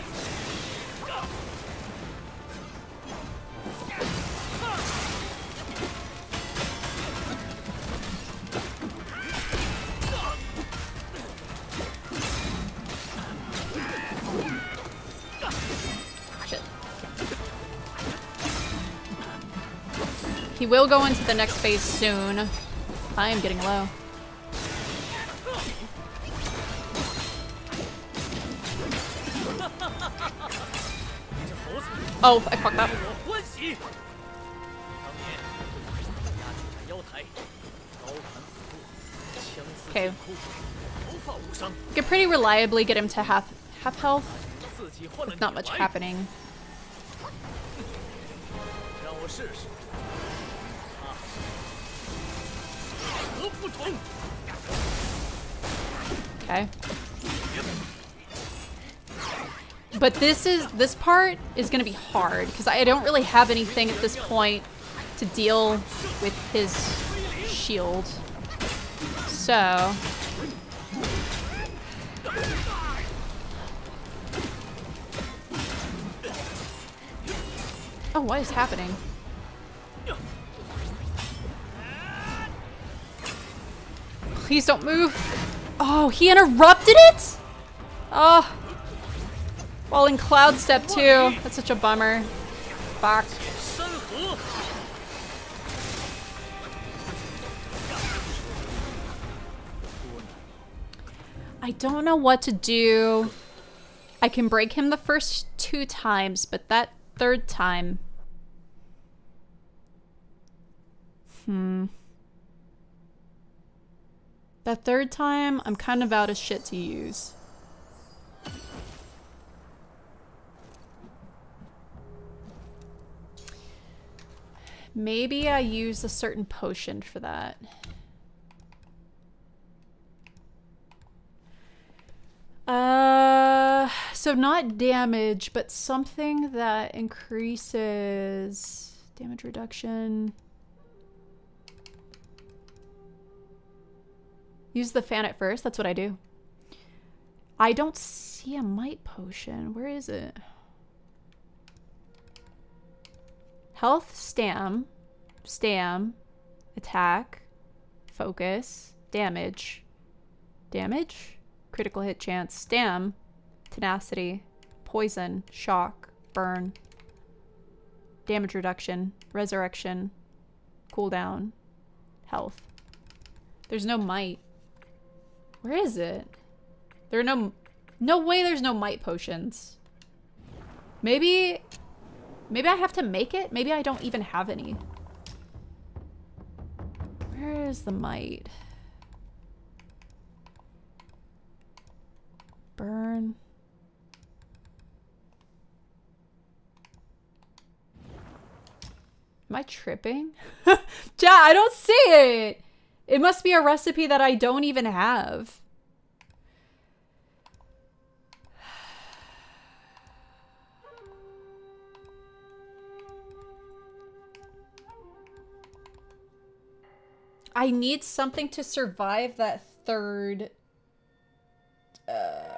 He will go into the next phase soon. I am getting low. Oh, I fucked up. Okay. I can pretty reliably get him to half health with not much happening. Okay. But this part is gonna be hard because I don't really have anything at this point to deal with his shield. So oh, what is happening? Please don't move. Oh, he interrupted it? Oh. Well, in Cloud Step, too. That's such a bummer. Fuck. I don't know what to do. I can break him the first two times, but that third time... That third time, I'm kind of out of shit to use. Maybe I use a certain potion for that. So not damage, but something that increases damage reduction. Use the fan at first, that's what I do. I don't see a might potion, where is it? Health, stam, attack, focus, damage, critical hit chance, stam, tenacity, poison, shock, burn, damage reduction, resurrection, cooldown, health. There's no might. Where is it? There are no way there's no might potions. Maybe I have to make it? Maybe I don't even have any. Where is the might? Burn. Am I tripping? Yeah, I don't see it. It must be a recipe that I don't even have. I need something to survive that third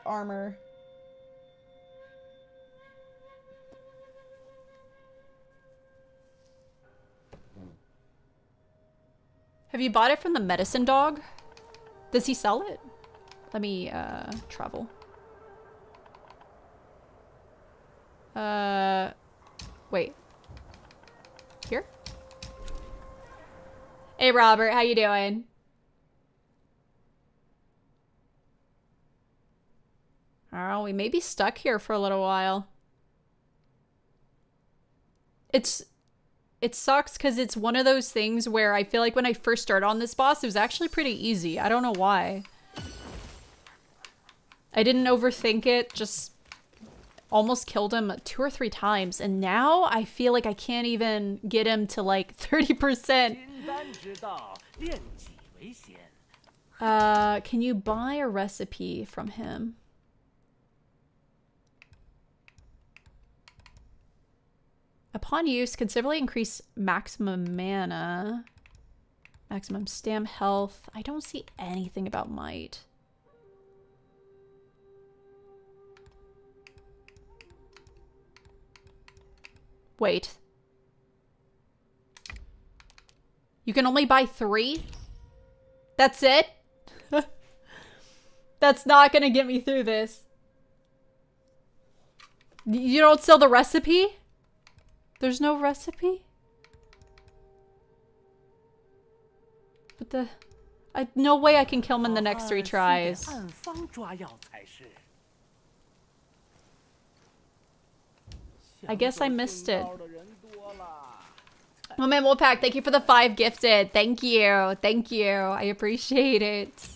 armor. Have you bought it from the medicine dog? Does he sell it? Let me travel. Wait. Here? Hey Robert, how you doing? Oh, we may be stuck here for a little while. It sucks because it's one of those things where I feel like when I first started on this boss, it was actually pretty easy. I don't know why. I didn't overthink it, just almost killed him 2 or 3 times. And now I feel like I can't even get him to like 30%. Can you buy a recipe from him? Upon use, considerably increase maximum mana, maximum stam health. I don't see anything about might. Wait. You can only buy 3? That's it? That's not gonna get me through this. You don't sell the recipe? There's no recipe? But the... no way I can kill him in the next 3 tries. I guess I missed it. Moment Wolfpack, thank you for the 5 gifted. Thank you. Thank you. I appreciate it.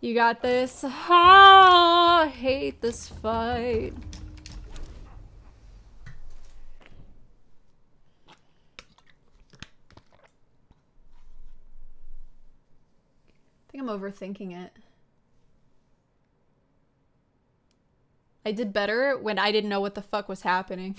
You got this. Ah, I hate this fight. I think I'm overthinking it. I did better when I didn't know what the fuck was happening.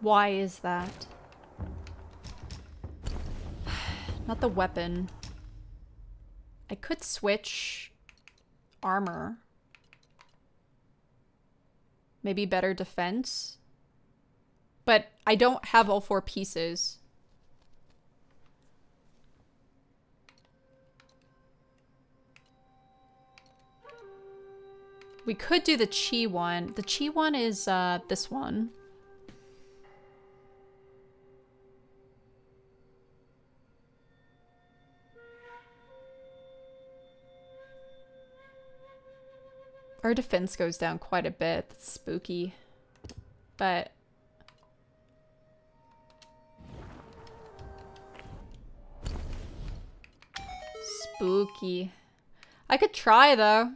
Why is that? Not the weapon. I could switch armor. Maybe better defense. But I don't have all 4 pieces. We could do the chi one. The chi one is this one. Our defense goes down quite a bit. It's spooky. But... spooky. I could try though.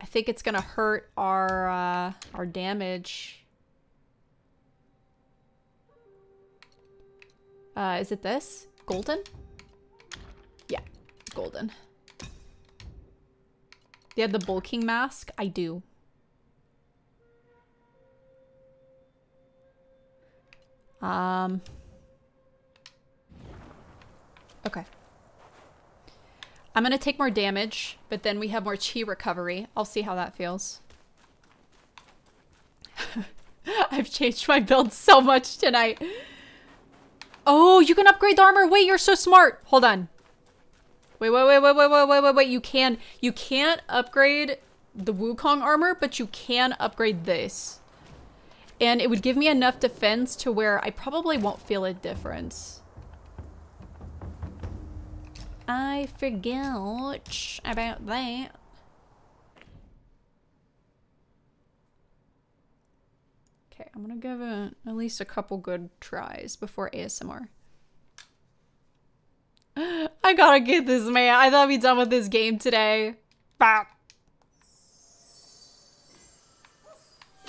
I think it's gonna hurt our damage. Is it this? Golden? Yeah, golden. Do you have the bulking mask? I do. Okay. I'm gonna take more damage, but then we have more chi recovery. I'll see how that feels. I've changed my build so much tonight. Oh, you can upgrade the armor. Wait, you're so smart. Hold on. Wait. You can't upgrade the Wukong armor, but you can upgrade this. And it would give me enough defense to where I probably won't feel a difference. I forgot about that. Okay, I'm gonna give it at least a couple good tries before ASMR. I gotta get this, man. I thought we'd be done with this game today. Bah.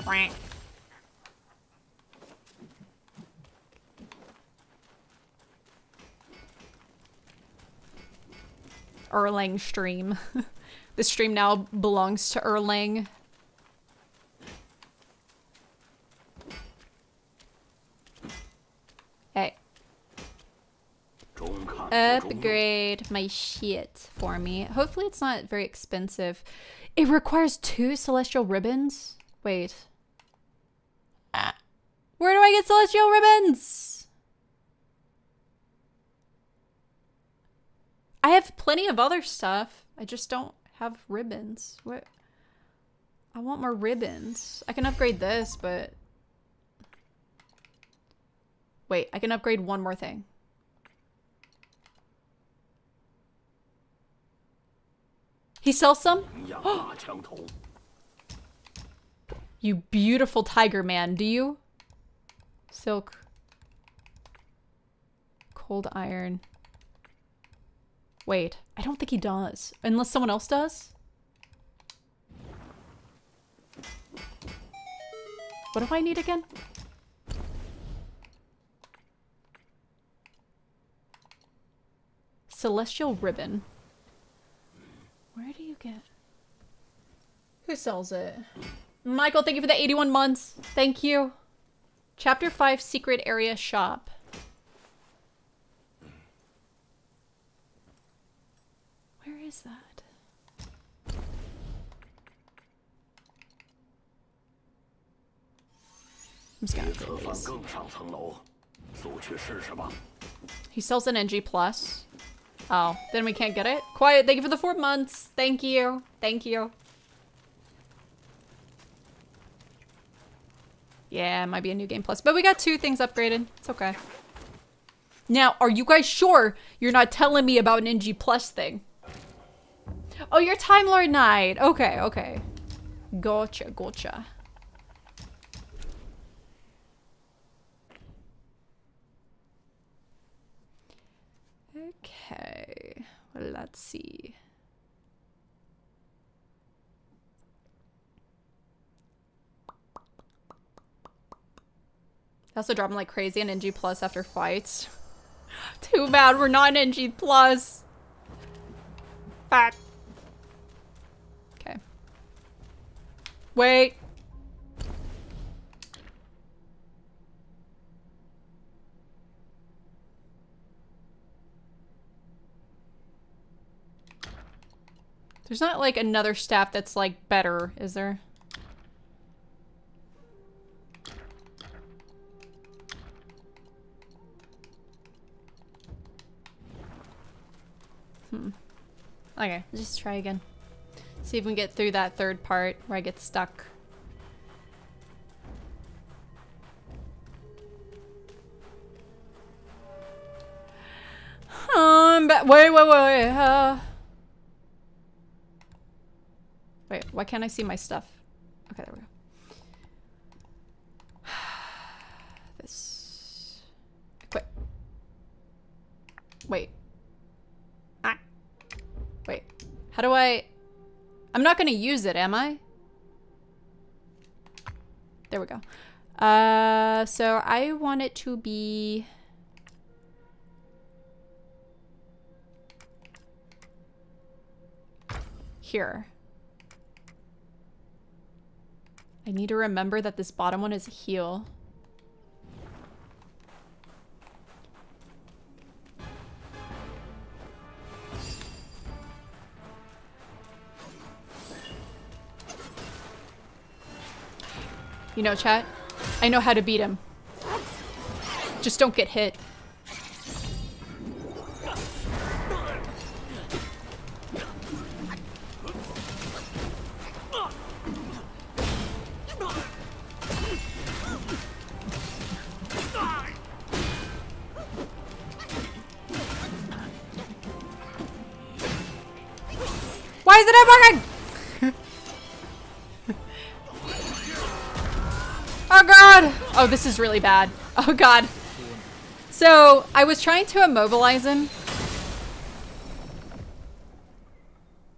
Quack. Erlang stream. This stream now belongs to Erlang. Hey. Upgrade my shit for me. Hopefully it's not very expensive. It requires 2 celestial ribbons? Wait. Where do I get celestial ribbons? I have plenty of other stuff. I just don't have ribbons. What? I want more ribbons. I can upgrade this, but... Wait, I can upgrade one more thing. He sells some? You beautiful tiger man, do you? Silk. Cold iron. Wait, I don't think he does. Unless someone else does? What do I need again? Celestial ribbon. Where do you get... Who sells it? Michael, thank you for the 81 months. Thank you. Chapter 5 Secret Area Shop. Where is that? I'm just gonna upgrade this. He sells an NG+. Oh, then we can't get it? Quiet, thank you for the 4 months. Thank you. Thank you. Yeah, it might be a new game plus. But we got 2 things upgraded. It's okay. Now, are you guys sure you're not telling me about an NG plus thing? Oh, you're Time Lord Knight. Okay, okay. Gotcha, gotcha. Okay, well, let's see. I also drop them like crazy on NG plus after fights. Too bad we're not in NG plus. Fuck. Okay. Wait. There's not, like, another staff that's, like, better, is there? Hmm. Okay, just try again. See if we can get through that third part where I get stuck. But wait. Wait, why can't I see my stuff? Okay, there we go. This... Quit. Wait. Ah. Wait. How do I... I'm not gonna use it, am I? There we go. So I want it to be... here. I need to remember that this bottom one is a heal. You know, chat, I know how to beat him. Just don't get hit. Why is it not working? Oh god! Oh, this is really bad. Oh god. So, I was trying to immobilize him.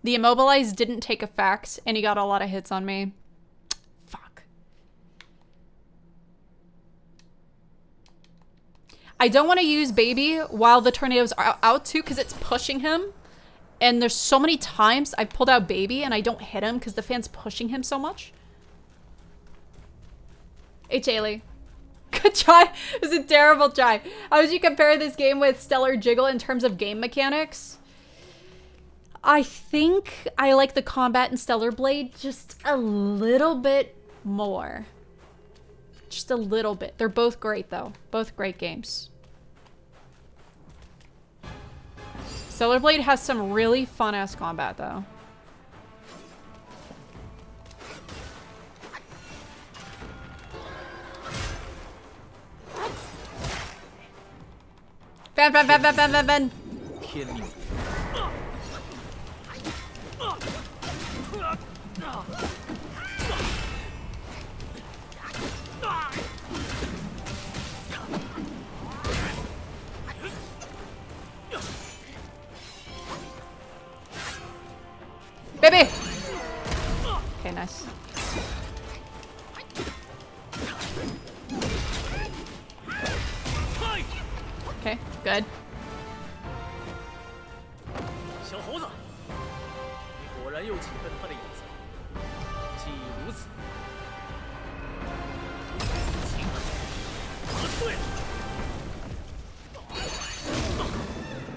The immobilize didn't take effect, and he got a lot of hits on me. Fuck. I don't want to use baby while the tornadoes are out too, because it's pushing him. And there's so many times I've pulled out baby and I don't hit him because the fan's pushing him so much. Hey, Chaley. Good try. It was a terrible try. How would you compare this game with Stellar Jiggle in terms of game mechanics? I think I like the combat in Stellar Blade just a little bit more. Just a little bit. They're both great, though. Both great games. Stellar Blade has some really fun-ass combat, though. Ben. Kill you. Baby! Okay, nice. Okay, good.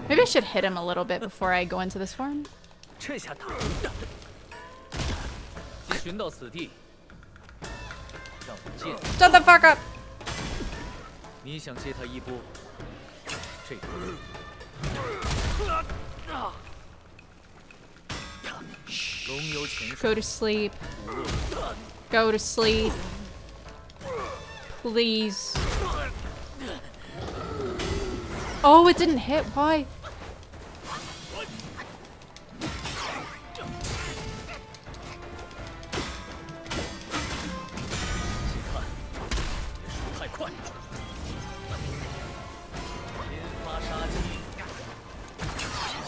Maybe I should hit him a little bit before I go into this form. Shut the fuck up! Shh. Go to sleep. Go to sleep. Please. Oh, it didn't hit. Why?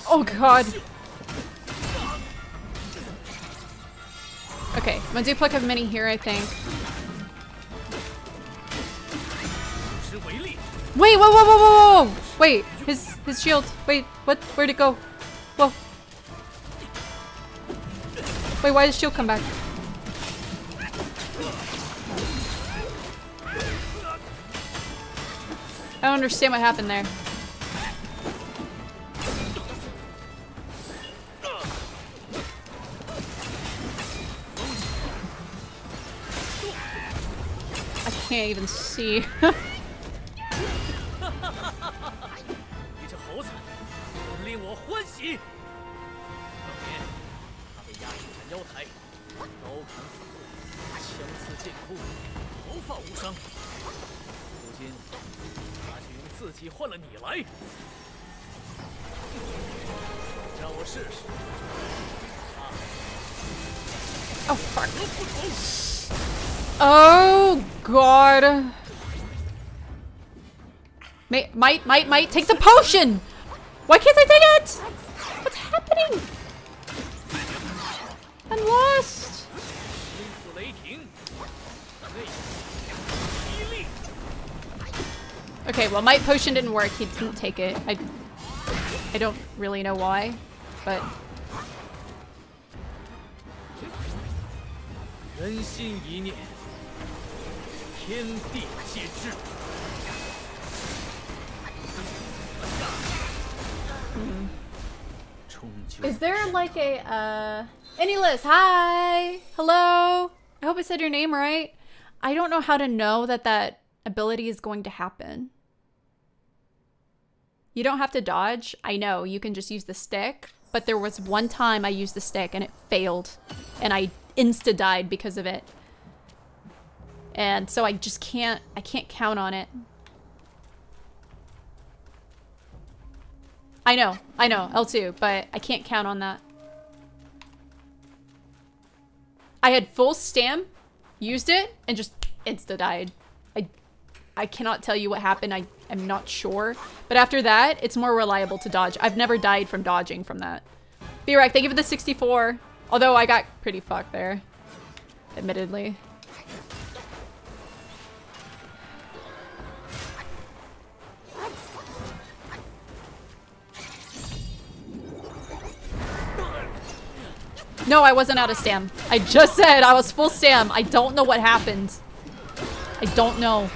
Oh god. Okay, I'm gonna do pluck of mini here, I think. Wait, whoa! Wait, his shield. Wait, what? Where'd it go? Whoa. Wait, why did his shield come back? I don't understand what happened there. I can't even see. Oh, fuck. Oh, god. Might take the potion. Why can't I take it? What's happening? I'm lost. Okay, well, might potion didn't work. He didn't take it. I don't really know why, but. Is there like a Anylist? Hi, hello. I hope I said your name right. I don't know how to know that that ability is going to happen. You don't have to dodge. I know you can just use the stick, but there was one time I used the stick and it failed, and I insta died because of it. And so I just can't, I can't count on it. I know, L2, but I can't count on that. I had full stam, used it, and just insta-died. I cannot tell you what happened, I am not sure. But after that, it's more reliable to dodge. I've never died from dodging from that. B-Rack, thank you for the 64. Although I got pretty fucked there, admittedly. No, I wasn't out of stam. I just said I was full stam. I don't know what happened. I don't know.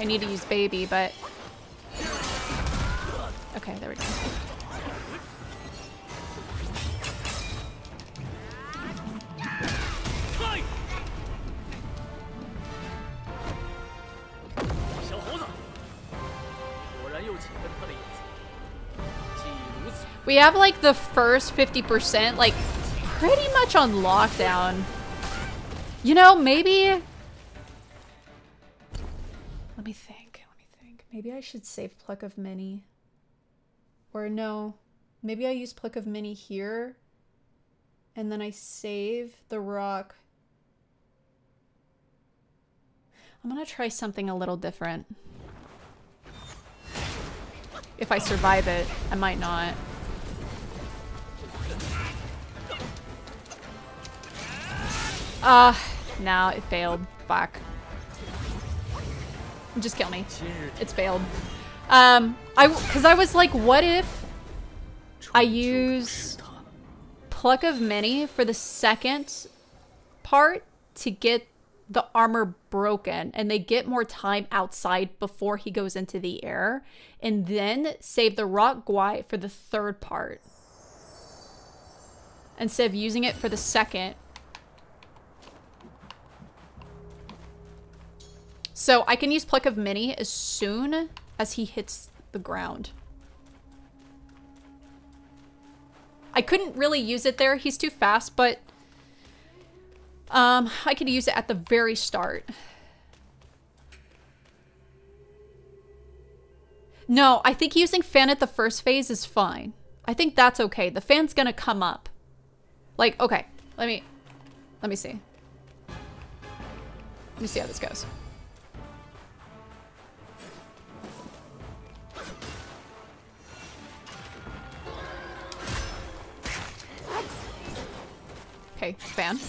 I need to use baby, but... Okay, there we go. We have like the first 50% like pretty much on lockdown. You know, maybe... Let me think. Maybe I should save Pluck of Many. Or no, maybe I use Pluck of Many here and then I save the rock. I'm gonna try something a little different. If I survive it, I might not. No, it failed. Fuck. Just kill me. It's failed. Because I was like, what if I use Pluck of Many for the second part to get the armor broken and they get more time outside before he goes into the air, and then save the rock guai for the third part instead of using it for the second. So I can use Pluck of Many as soon as he hits the ground. I couldn't really use it there, he's too fast, but I could use it at the very start. No, I think using Fan at the first phase is fine. I think that's okay. The Fan's gonna come up. Like, okay, let me see. Let me see how this goes. Okay, Fan.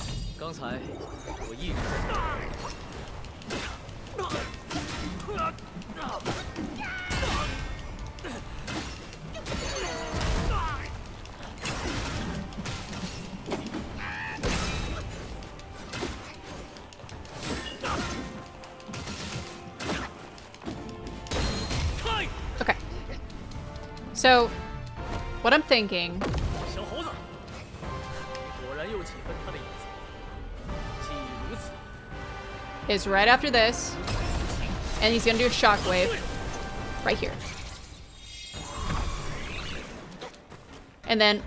Okay. So, what I'm thinking... is right after this, and he's gonna do a shockwave right here. And then,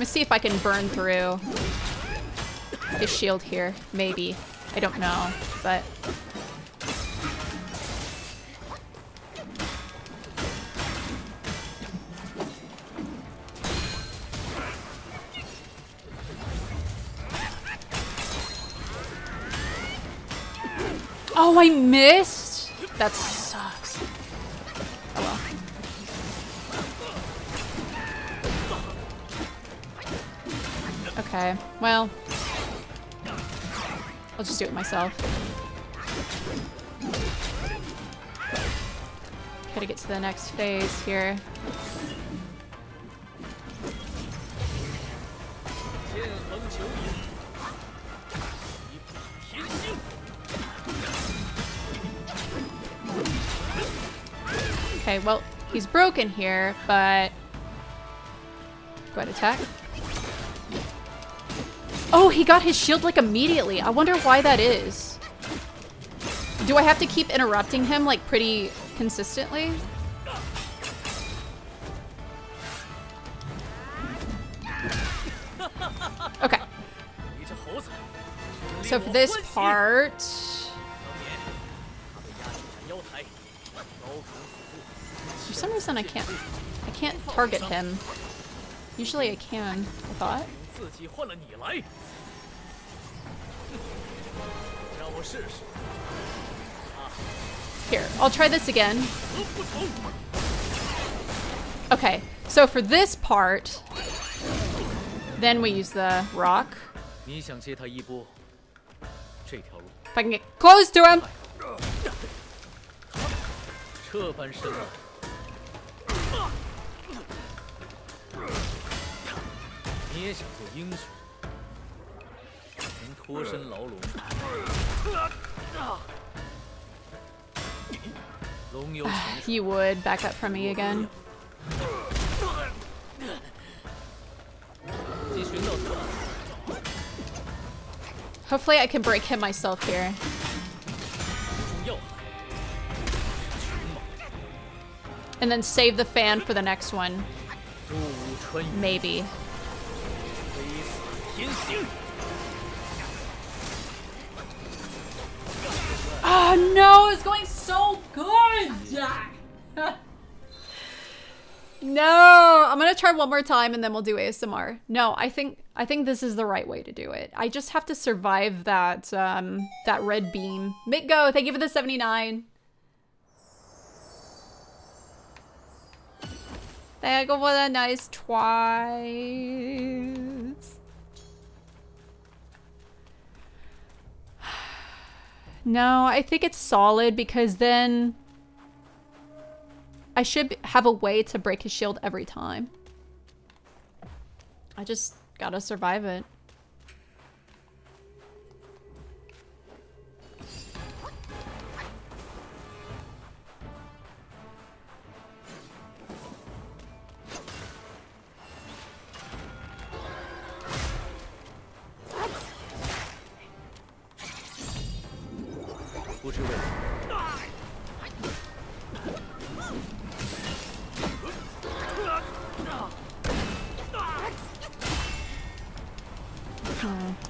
let's see if I can burn through his shield here, maybe. I don't know, but... Oh, I missed? That sucks. Oh well. Okay, well. I'll just do it myself. Try to get to the next phase here. Okay, well, he's broken here, but... go ahead, attack. Oh, he got his shield, like, immediately. I wonder why that is. Do I have to keep interrupting him, like, pretty consistently? Okay. So for this part... for some reason I can't target him. Usually I can, I thought. Here, I'll try this again. Okay, so for this part, then we use the rock. If I can get close to him! You would back up from me again. Hopefully I can break him myself here. And then save the Fan for the next one. Maybe. Oh no, it's going so good! No, I'm gonna try one more time and then we'll do ASMR. No, I think this is the right way to do it. I just have to survive that that red beam. Mitgo, thank you for the 79. Thank you for the nice twice. No, I think it's solid because then I should have a way to break his shield every time. I just gotta survive it.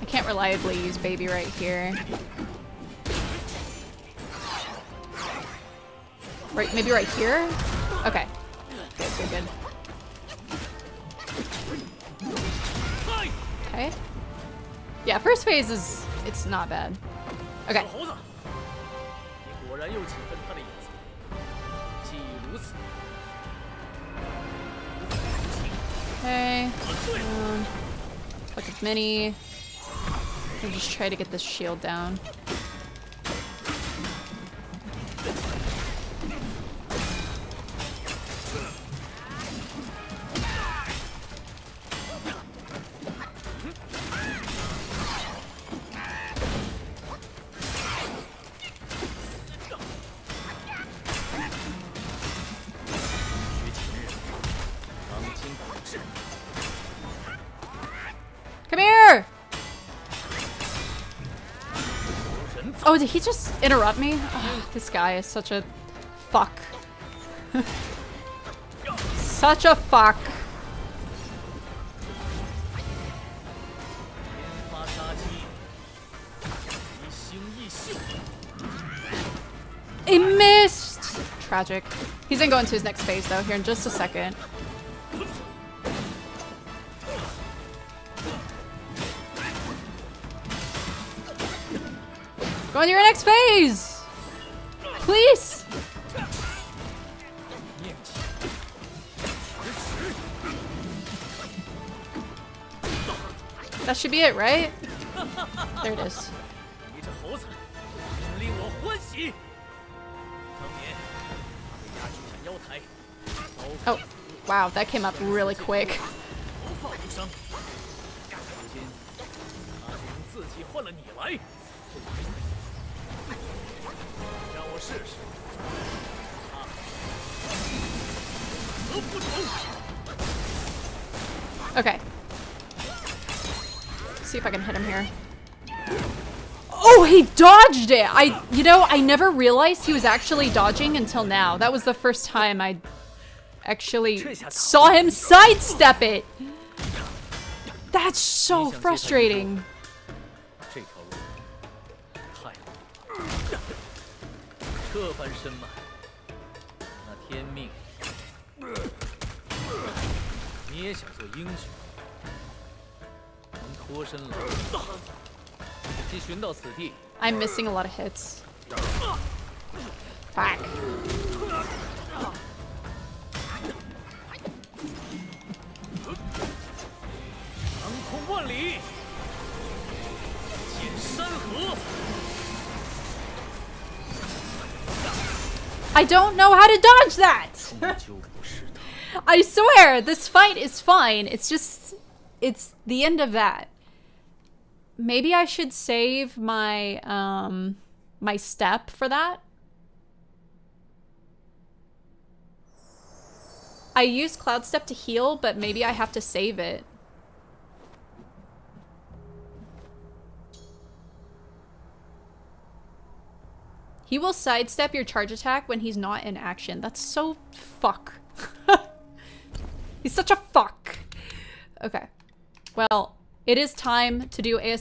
I can't reliably use baby right here. Right, maybe right here? Okay. Good, good, good. Okay. Yeah, first phase is, it's not bad. Okay. Okay. Like as many. I'll just try to get this shield down. Oh, did he just interrupt me? Oh, this guy is such a fuck. Such a fuck. He missed! Tragic. He's gonna go into his next phase though here in just a second. Go on to your next phase! Please! That should be it, right? There it is. Oh, wow, that came up really quick. Okay. Let's see if I can hit him here. Oh, he dodged it! You know, I never realized he was actually dodging until now. That was the first time I actually saw him sidestep it! That's so frustrating. I'm missing a lot of hits. Fuck. I don't know how to dodge that! I swear, this fight is fine. It's just, it's the end of that. Maybe I should save my, my step for that. I use Cloud Step to heal, but maybe I have to save it. He will sidestep your charge attack when he's not in action. That's so fuck. He's such a fuck. Okay. Well, it is time to do ASMR.